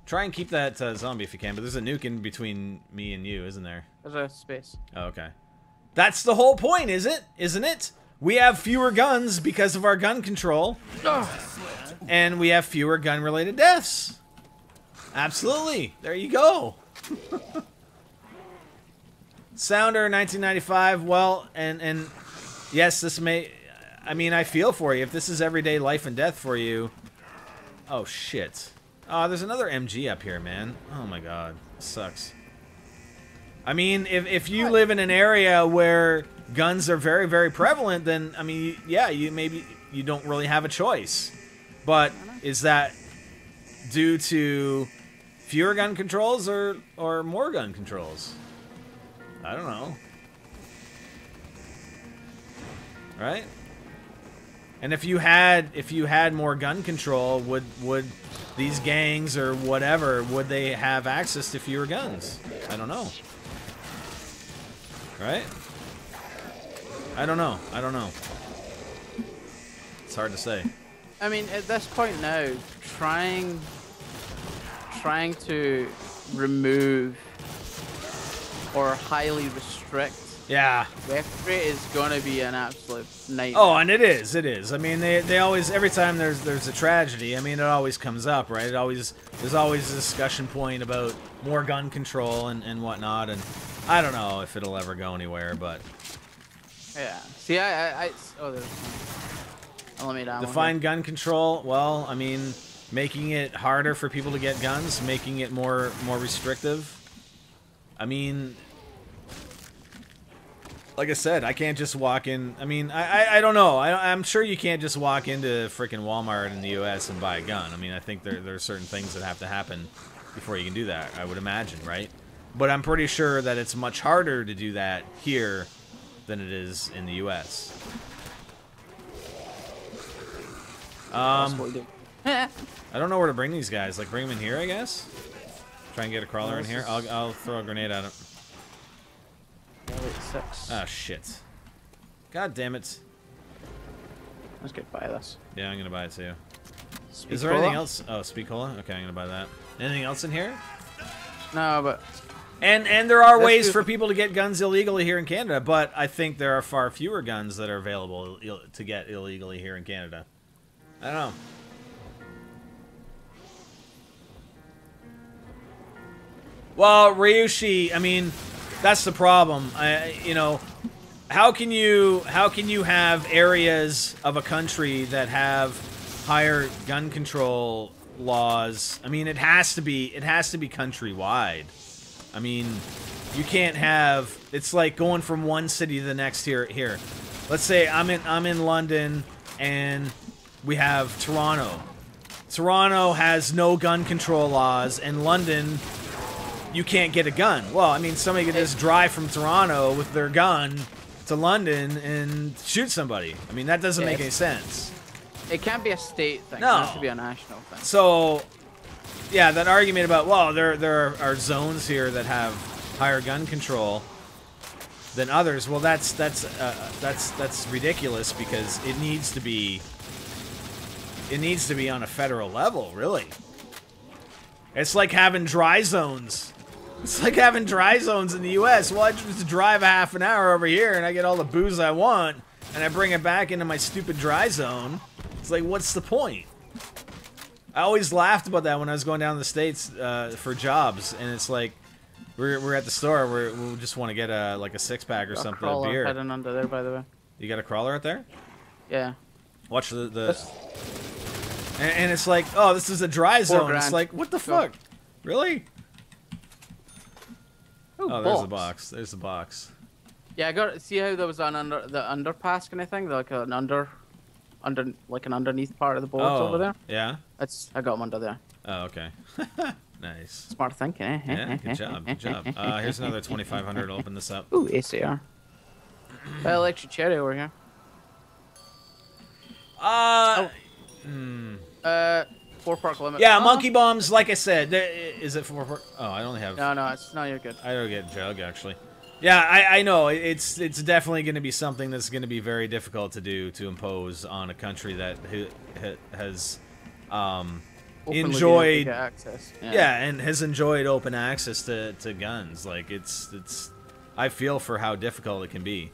Try and keep that zombie if you can, but there's a nuke in between me and you, isn't there? There's a space. Oh, okay. That's the whole point, is it? Isn't it? We have fewer guns because of our gun control. And we have fewer gun-related deaths. Absolutely. There you go. Sounder, 1995. Well, and yes, this may... I mean, I feel for you. If this is everyday life and death for you... Oh, shit. Oh, there's another MG up here, man. Oh, my God. This sucks. I mean, if you live in an area where guns are very, very prevalent, then, I mean, yeah, you maybe you don't really have a choice. But is that due to fewer gun controls or more gun controls? I don't know. Right? And if you had more gun control, would these gangs or whatever, would they have access to fewer guns? I don't know. Right? I don't know. I don't know. It's hard to say. I mean, at this point now, trying to remove or highly restrict. Yeah. Weaponry is gonna be an absolute nightmare. Oh, and it is, it is. I mean, they always, every time there's a tragedy, I mean, it always comes up, right? It always, there's always a discussion point about more gun control and whatnot, and I don't know if it'll ever go anywhere, but. Yeah. See, oh, there's. I'll let me down. Define gun control. Well, I mean, making it harder for people to get guns, making it more restrictive. I mean, like I said, I can't just walk in. I mean, I don't know. I'm sure you can't just walk into freaking Walmart in the U.S. and buy a gun. I mean, I think there are certain things that have to happen before you can do that, I would imagine, right? But I'm pretty sure that it's much harder to do that here than it is in the U.S. I don't know where to bring these guys. Like, bring them in here, I guess? Try and get a crawler in here. I'll throw a grenade at him. Oh, shit. God damn it. Let's get by this. Yeah, I'm gonna buy it too. Speak Is there cola? Anything else? Oh, speak cola? Okay, I'm gonna buy that. Anything else in here? No, but... And there are ways for people to get guns illegally here in Canada, but I think there are far fewer guns that are available to get illegally here in Canada. I don't know. Well, Ryushi, I mean, that's the problem. You know, how can you have areas of a country that have higher gun control laws? I mean, it has to be countrywide. I mean, you can't have, it's like going from one city to the next here. Let's say I'm in London and we have Toronto. Toronto has no gun control laws, and London, you can't get a gun. Well, I mean, somebody could just drive from Toronto with their gun to London and shoot somebody. I mean, that doesn't make any sense. It can't be a state thing. No. It has to be a national thing. So, yeah, that argument about, well, there are zones here that have higher gun control than others. Well, that's ridiculous, because it needs to be on a federal level, really. It's like having dry zones. It's like having dry zones in the U.S. Well, I just drive a half an hour over here and I get all the booze I want, and I bring it back into my stupid dry zone, it's like, what's the point? I always laughed about that when I was going down to the States for jobs, and it's like, we're at the store, we just want to get a, like a six-pack or something, a beer. Hiding under there, by the way. You got a crawler out there? Yeah. Watch the... And it's like, oh, this is a dry zone. It's like, what the fuck? Really? Ooh, oh, there's the box. There's the box. Yeah, I got. See how there was an underpass kind of thing, like an like an underneath part of the boards over there. Yeah. That's I got them under there. Oh, okay. Nice. Smart thinking. Eh? Yeah. Good job. Good job. Here's another 2,500. Open this up. Ooh, ACR. Electric cherry over here. Four park limit. Yeah, monkey bombs. Like I said, is it four park? Oh, I only have. No, no, it's no. You're good. I don't get jug actually. Yeah, I know it's definitely going to be something that's going to be very difficult to do to impose on a country that has enjoyed access. Yeah. And has enjoyed open access to guns. Like it's I feel for how difficult it can be.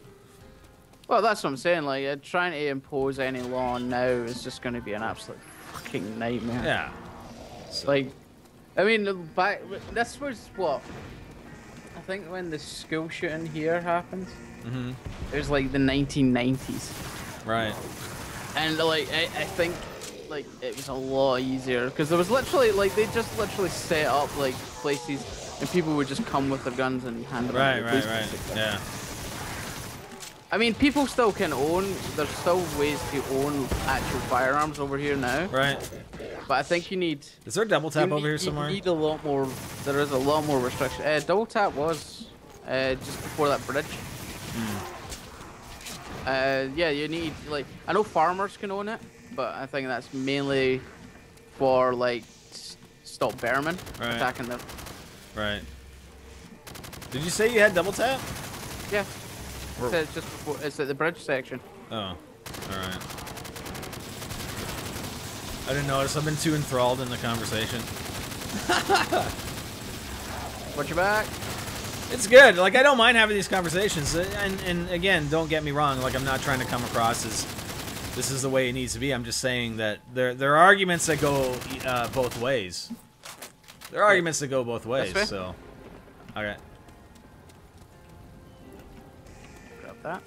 Well, that's what I'm saying. Like, trying to impose any law now is just going to be an absolute fucking nightmare. Yeah. So. Like, I mean, this was what I think when the school shooting here happened. Mm-hmm. It was like the 1990s. Right. And like, I think like it was a lot easier because there was literally like they just literally set up like places and people would just come with their guns and hand them. Right. Right. Right. Yeah. I mean, people still can own, there's still ways to own actual firearms over here now. Right. But I think you need... Is there a double tap over here somewhere? You need a lot more, there is a lot more restriction. Double tap was just before that bridge. Mm. Yeah, you need, like, I know farmers can own it, but I think that's mainly for, like, stop bearmen attacking them. Right. Did you say you had double tap? Yeah. It's just before, it's at the bridge section. Oh, all right. I didn't notice. I've been too enthralled in the conversation. Watch your back. It's good. Like, I don't mind having these conversations. And again, don't get me wrong. Like, I'm not trying to come across as this is the way it needs to be. I'm just saying that there are arguments that go both ways. There are arguments that go both ways. So, all right. That.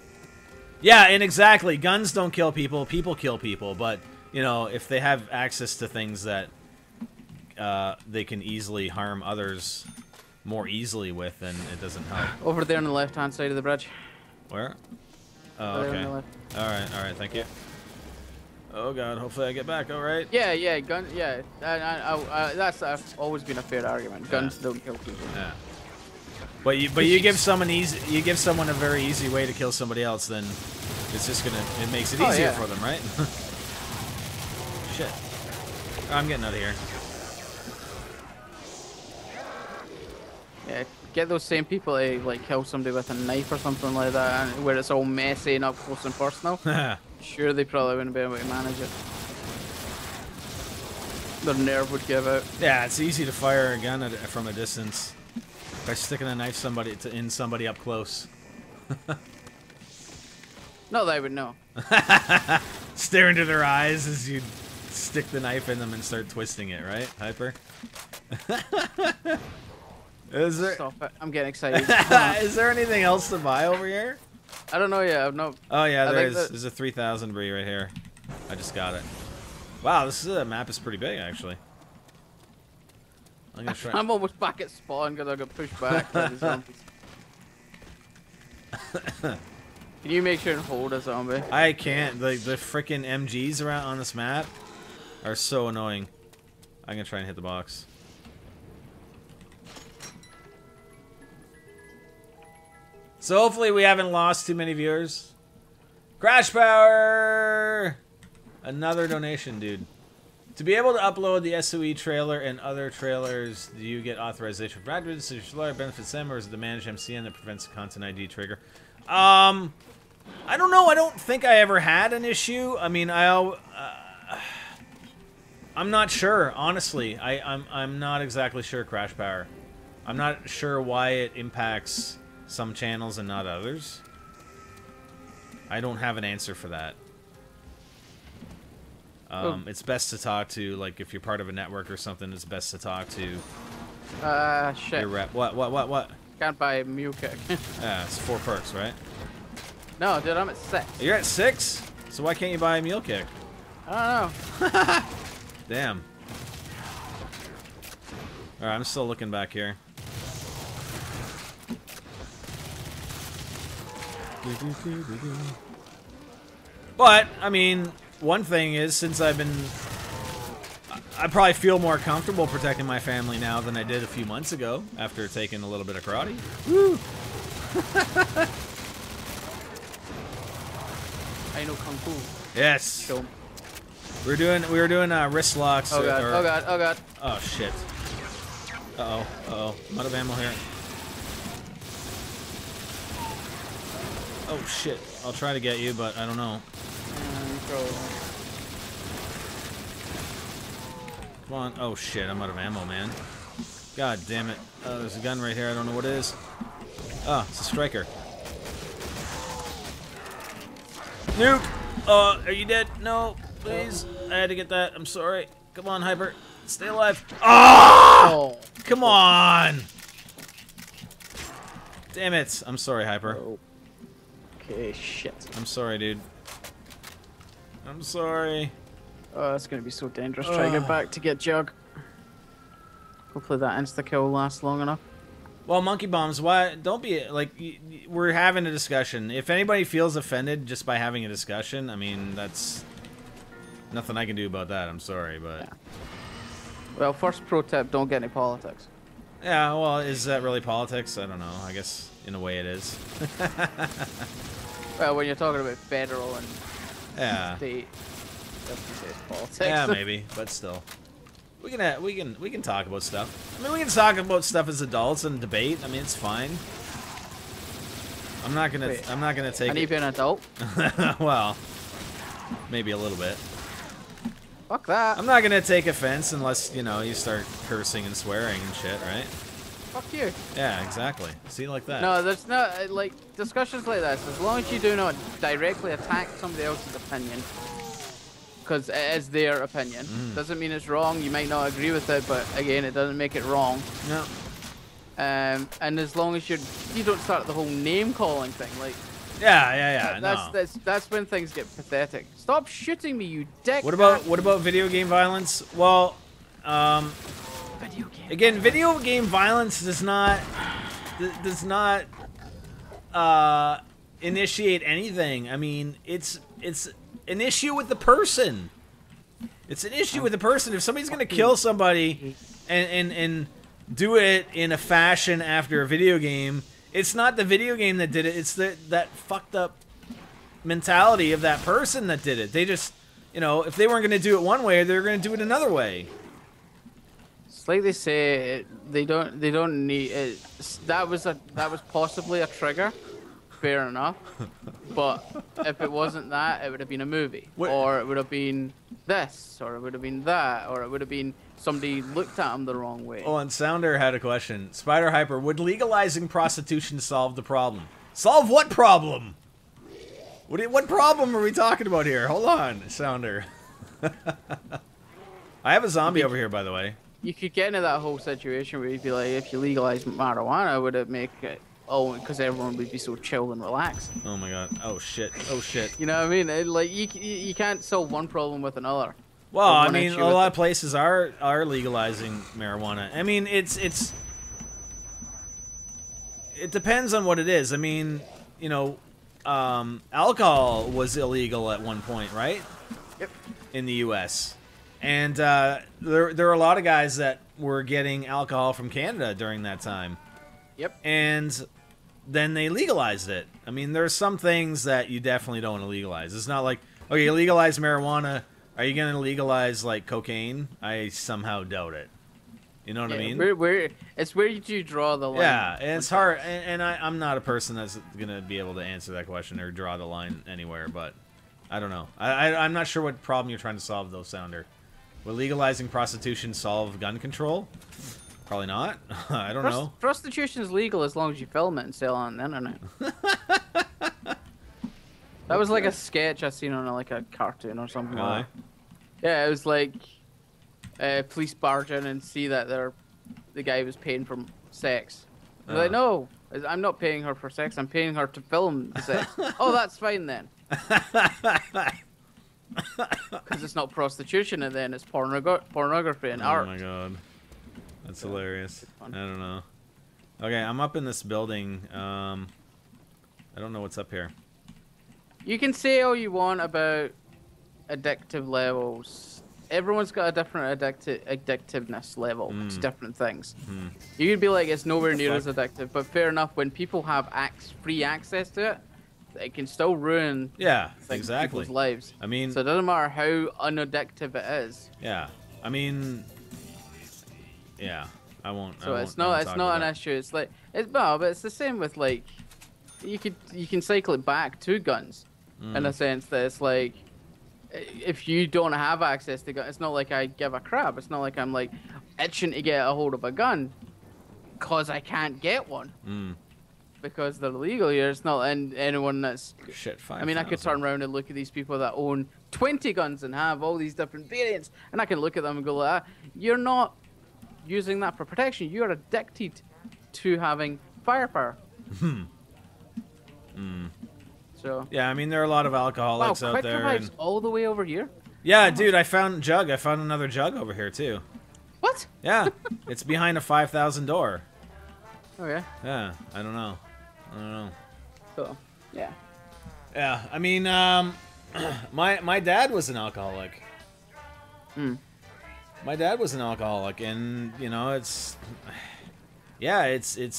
Yeah, and exactly. Guns don't kill people. People kill people. But, you know, if they have access to things that they can easily harm others more easily with, then it doesn't help. Over there on the left-hand side of the bridge. Where? Oh, okay. All right, thank you. Oh, God, hopefully I get back, all right? Yeah, yeah, guns, yeah. That's always been a fair argument. Guns don't kill people. Yeah. But you give someone a very easy way to kill somebody else, then it's just gonna makes it easier for them, right? Shit, I'm getting out of here. Yeah, get those same people to like kill somebody with a knife or something like that, and where it's all messy and up close and personal. Sure, they probably wouldn't be able to manage it. Their nerve would give out. Yeah, it's easy to fire a gun from a distance. By sticking a knife in somebody up close. No, they would know. Stare into their eyes as you stick the knife in them and start twisting it, right, Hyper? Is there... Stop it. I'm getting excited. Is there anything else to buy over here? I don't know yet. I've not... Oh, yeah, there is. There's a 3,000 Bree right here. I just got it. Wow, this map is pretty big, actually. I'm almost back at spawn because I got pushed back by the zombies. Can you make sure and hold a zombie? I can't. The freaking MGs around on this map are so annoying. I'm gonna try and hit the box. So hopefully we haven't lost too many viewers. Crash Power! Another donation, dude. To be able to upload the SOE trailer and other trailers, do you get authorization for graduates? Does your lawyer benefits them, or is it the managed MCN that prevents the content ID trigger? I don't know. I don't think I ever had an issue. I mean, I'm not sure, honestly. I'm not exactly sure, Crash Power. I'm not sure why it impacts some channels and not others. I don't have an answer for that. It's best to talk to, like, if you're part of a network or something, it's best to talk to... shit. Your rep. What? Can't buy Mew Kick. Yeah, it's 4 perks, right? No, dude, I'm at 6. You're at 6? So why can't you buy a Mew Kick? I don't know. Damn. Alright, I'm still looking back here. But, I mean, one thing is, since I've been... I probably feel more comfortable protecting my family now than I did a few months ago, after taking a little bit of karate. Woo! I know Kung Fu. Yes! Show. We were doing wrist locks. Oh god, oh god, oh god. Oh shit. Uh-oh, uh-oh. I'm out of ammo here. Oh shit. I'll try to get you, but I don't know. Come on. Oh shit, I'm out of ammo, man. God damn it. Oh, there's a gun right here. I don't know what it is. Ah, it's a striker. Nuke! Are you dead? No, please. I had to get that. I'm sorry. Come on, Hyper. Stay alive. Ah! Oh! Come on! Damn it. I'm sorry, Hyper. Okay, shit. I'm sorry, dude. I'm sorry. Oh, that's gonna be so dangerous trying to get back to get Jug. Hopefully that insta-kill lasts long enough. Well, Monkey Bombs, why don't be like we're having a discussion. If anybody feels offended just by having a discussion, I mean that's nothing I can do about that. I'm sorry, but yeah. Well, first pro tip: don't get into politics. Yeah, well, is that really politics? I don't know. I guess in a way it is. Well, when you're talking about federal and state, it's politics. Yeah, maybe, but still. We can talk about stuff. I mean, we can talk about stuff as adults and debate. I mean, it's fine. I'm not gonna take. I need to be an adult. Well, maybe a little bit. Fuck that. I'm not gonna take offense unless you know you start cursing and swearing and shit, right? Fuck you. Yeah, exactly. See, like that. No, there's no like discussions like this. As long as you do not directly attack somebody else's opinion. Because it is their opinion. Doesn't mean it's wrong. You might not agree with it, but again, it doesn't make it wrong. No. And as long as you don't start the whole name calling thing, like. Yeah. That's when things get pathetic. Stop shooting me, you dick. What about video game violence? Well, video game violence does not initiate anything. I mean, it's an issue with the person. It's an issue with the person. If somebody's gonna kill somebody and do it in a fashion after a video game, it's not the video game that did it. It's that fucked up mentality of that person that did it. They just, you know, if they weren't gonna do it one way, they're gonna do it another way. It's like they say, they don't need it. That was possibly a trigger. Fair enough, but if it wasn't that, it would have been a movie, or it would have been this, or it would have been that, or it would have been somebody looked at him the wrong way. Oh, and Sounder had a question. Spider Hyper, would legalizing prostitution solve the problem? Solve what problem? What problem are we talking about here? Hold on, Sounder. I have a zombie over here, by the way. You could get into that whole situation where you'd be like, if you legalize marijuana, would it make it? Oh, because everyone would be so chill and relaxed. Oh my god. Oh shit. Oh shit. You know what I mean? It, like you can't solve one problem with another. Well, I mean, a lot of places are legalizing marijuana. I mean, it depends on what it is. I mean, you know, alcohol was illegal at one point, right? Yep. In the U.S. And there are a lot of guys that were getting alcohol from Canada during that time. Yep. And then they legalized it. I mean, there's some things that you definitely don't want to legalize. It's not like, okay, legalize marijuana. Are you going to legalize, like, cocaine? I somehow doubt it. You know what I mean? It's where you draw the line. Yeah, and it's hard. And I'm not a person that's going to be able to answer that question or draw the line anywhere, but I don't know. I'm not sure what problem you're trying to solve, though, Sounder. Will legalizing prostitution solve gun control? Probably not. I don't know. Prostitution is legal as long as you film it and sell it on the internet. That was like a sketch I seen on like a cartoon or something. Like that. Yeah, it was like police barge in and see that the guy was paying for sex. They're like, no, I'm not paying her for sex. I'm paying her to film the sex. Oh, that's fine then. Because it's not prostitution, and then it's pornography and art. Oh my god, that's hilarious. I don't know. Okay, I'm up in this building. I don't know what's up here. You can say all you want about addictive levels. Everyone's got a different addictiveness level. It's different things. You could be like, it's nowhere near as addictive, but fair enough. When people have free access to it, it can still ruin people's lives. I mean, so it doesn't matter how unaddictive it is. Yeah, I mean, yeah, I won't. So it's not an issue. It's like but it's the same with like you can cycle it back to guns in a sense that it's like if you don't have access to guns, it's not like I give a crap. It's not like I'm like itching to get a hold of a gun because I can't get one. Because they're illegal here. It's not anyone that's... Shit, 5,000. I mean, I could turn around and look at these people that own 20 guns and have all these different variants, and I can look at them and go like, ah, you're not using that for protection. You're addicted to having firepower. So... Yeah, I mean, there are a lot of alcoholics out there. Wow, Quick Revive's all the way over here? Yeah, dude, I found Jug. I found another Jug over here, too. What? Yeah, it's behind a 5,000 door. Oh, yeah? Yeah, I don't know. I don't know. Cool. Yeah. Yeah. I mean, my dad was an alcoholic. My dad was an alcoholic, and you know, it's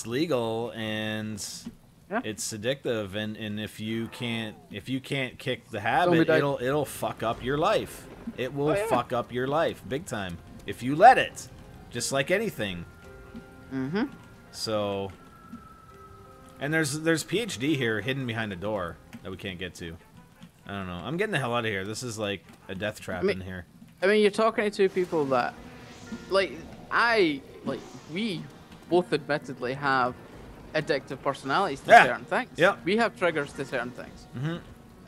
legal and it's addictive, and if you can't kick the habit, it'll fuck up your life. It will fuck up your life big time if you let it. Just like anything. So. And there's PhD here hidden behind a door that we can't get to. I don't know. I'm getting the hell out of here. This is like a death trap in here. I mean, you're talking to two people that, we both admittedly have addictive personalities to certain things. Yeah. We have triggers to certain things.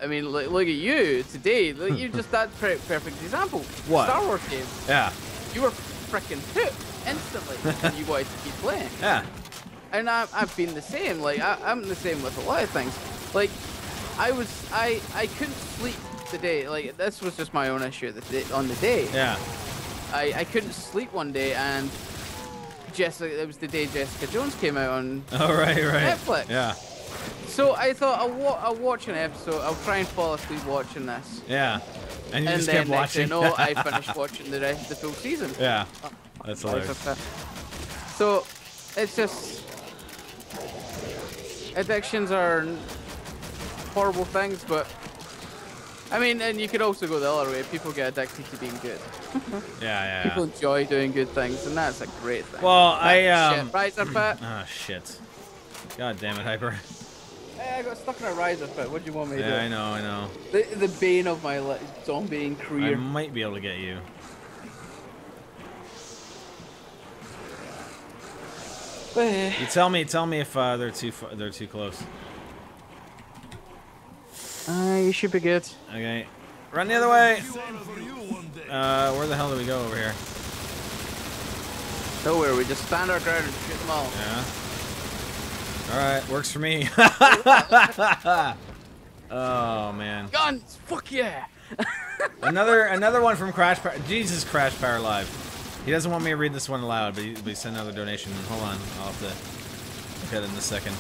I mean, look at you today. Look, you're just that perfect example. What? Star Wars game. Yeah. You were freaking hooked instantly, and you wanted to keep playing. Yeah. And I've been the same. Like I'm the same with a lot of things. Like I couldn't sleep today. Like this was just my own issue on the day. Yeah. I couldn't sleep one day, and Jessica. It was the day Jessica Jones came out on Netflix. Yeah. So I thought I'll watch an episode. I'll try and fall asleep watching this. Yeah. And you just kept watching. And then next thing you know, I finished watching the rest of the full season. Yeah. That's hilarious. So. It's just addictions are horrible things, but I mean, and you could also go the other way. People get addicted to being good. People enjoy doing good things, and that's a great thing. Well, shit, riser pit. Oh shit! God damn it, Hyper. Hey, I got stuck in a riser pit. What do you want me to do? Yeah, I know. The bane of my zombieing career. I might be able to get you. You tell me if they're too close. You should be good. Okay, run the other way. Where the hell do we go over here? Nowhere. We just stand our ground and shoot them all. Yeah. All right, works for me. Oh man. Guns. Fuck yeah. another one from Crash Power. Jesus, Crash Power Live. He doesn't want me to read this one aloud, but he sent another donation. Hold on, I'll have to look at it in a second.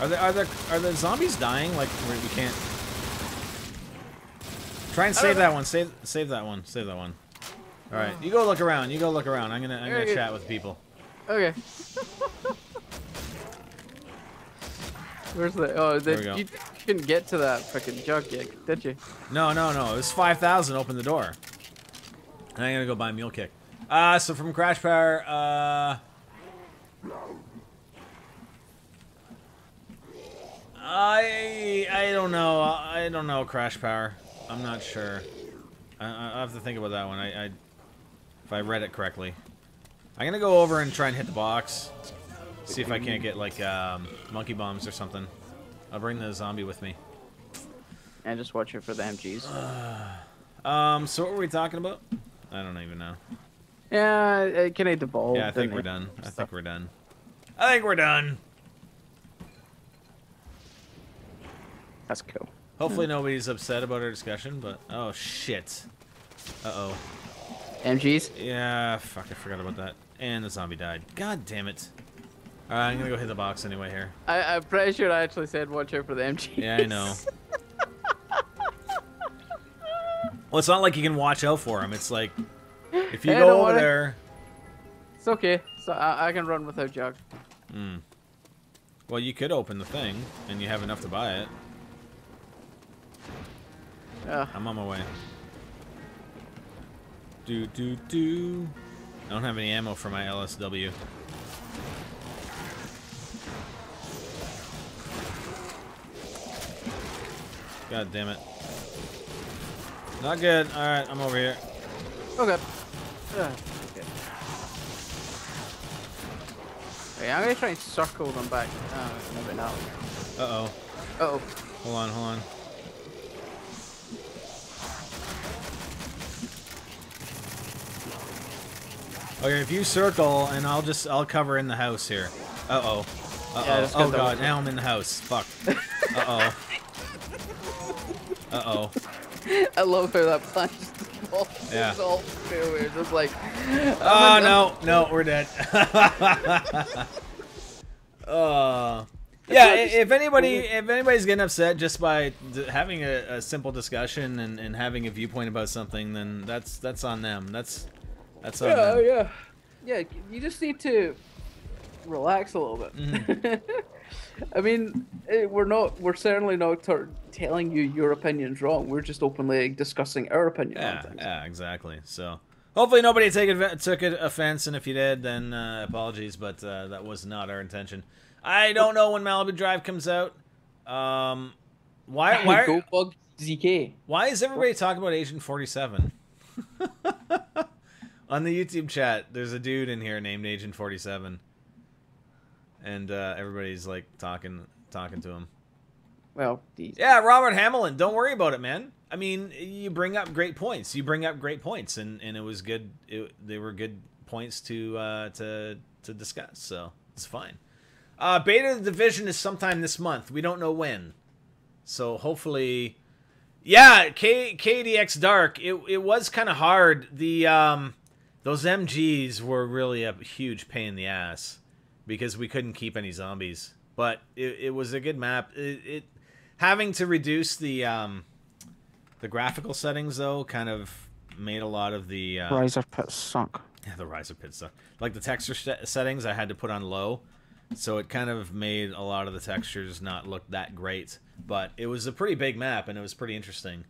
Are the zombies dying? Like we can't. Try and save that one. Save that one. Save that one. All right, you go look around. You go look around. I'm gonna chat with people. Okay. Where's the? Oh, you couldn't get to that fucking junk gig, did you? No. It was 5,000. Open the door. And I'm gonna go buy a mule kick. So from Crash Power, I don't know. I don't know Crash Power. I'm not sure. I have to think about that one. If I read it correctly, I'm gonna go over and try and hit the box. See if I can't get like monkey bombs or something. I'll bring the zombie with me. And just watch it for the MGs. So what were we talking about? I don't even know. Yeah, it can aid the ball. Yeah, I think we're done. I think we're done. I think we're done. That's cool. Hopefully nobody's upset about our discussion, but oh shit. Uh-oh. MGs? Yeah, fuck, I forgot about that. And the zombie died. God damn it. Alright, I'm gonna go hit the box anyway here. I'm pretty sure I actually said watch out for the MGs. Yeah, I know. Well, it's not like you can watch out for him. It's like, if you go over there... It's okay. So I can run without jug. Hmm. Well, you could open the thing, and you have enough to buy it. I'm on my way. Do. I don't have any ammo for my LSW. God damn it. Not good. Alright, I'm over here. Okay. Okay. Wait, I'm gonna try and circle them back. Maybe not. Uh oh. Uh oh. Hold on, hold on. Okay, if you circle, and I'll cover in the house here. Uh oh. Uh oh. Yeah, oh god, now I'm in the house. Fuck. Uh oh. Uh oh. I love how that punch is all failure. Just like. Oh no, no, we're dead. Yeah, if anybody's getting upset just by having a simple discussion and having a viewpoint about something, then that's on them. That's on them. Yeah, yeah, yeah. You just need to relax a little bit. Mm-hmm. I mean, we're certainly not telling you your opinion's wrong. We're just openly discussing our opinion on things. Yeah, exactly. So hopefully nobody took offense, and if you did, then apologies, but that was not our intention. I don't know when Malibu Drive comes out. Why Go Bug ZK. Why is everybody talking about Agent 47? On the YouTube chat, there's a dude in here named Agent 47. And everybody's like talking to him. Well, yeah, Robert Hamilton. Don't worry about it, man. I mean, you bring up great points. You bring up great points, and it was good. They were good points to discuss. So it's fine. Beta of the Division is sometime this month. We don't know when. So hopefully, yeah. KDX Dark. It was kind of hard. The those MGs were really a huge pain in the ass. Because we couldn't keep any zombies, but it was a good map. It having to reduce the graphical settings though kind of made a lot of the riser pits suck. Yeah, the riser pits suck. Like the texture settings, I had to put on low, so it kind of made a lot of the textures not look that great. But it was a pretty big map, and it was pretty interesting.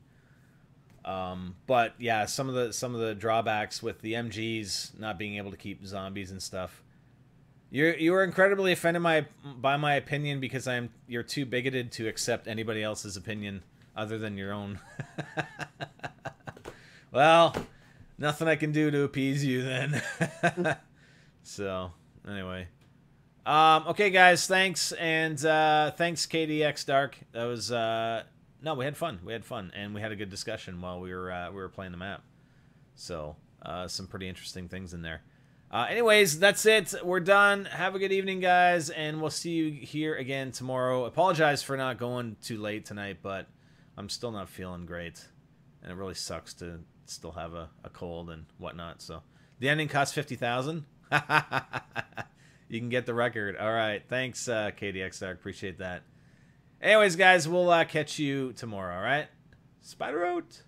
But yeah, some of the drawbacks with the MGs not being able to keep zombies and stuff. You were incredibly offended by my opinion because you're too bigoted to accept anybody else's opinion other than your own. Well, nothing I can do to appease you then. So anyway, okay guys, thanks and thanks KDX Dark. That was no, we had fun and we had a good discussion while we were playing the map. So some pretty interesting things in there. Anyways, that's it. We're done. Have a good evening, guys, and we'll see you here again tomorrow. Apologize for not going too late tonight, but I'm still not feeling great, and it really sucks to still have a cold and whatnot. So the ending costs 50,000. You can get the record. All right, thanks, KDX Dark. Appreciate that. Anyways, guys, we'll catch you tomorrow. All right, Spider out.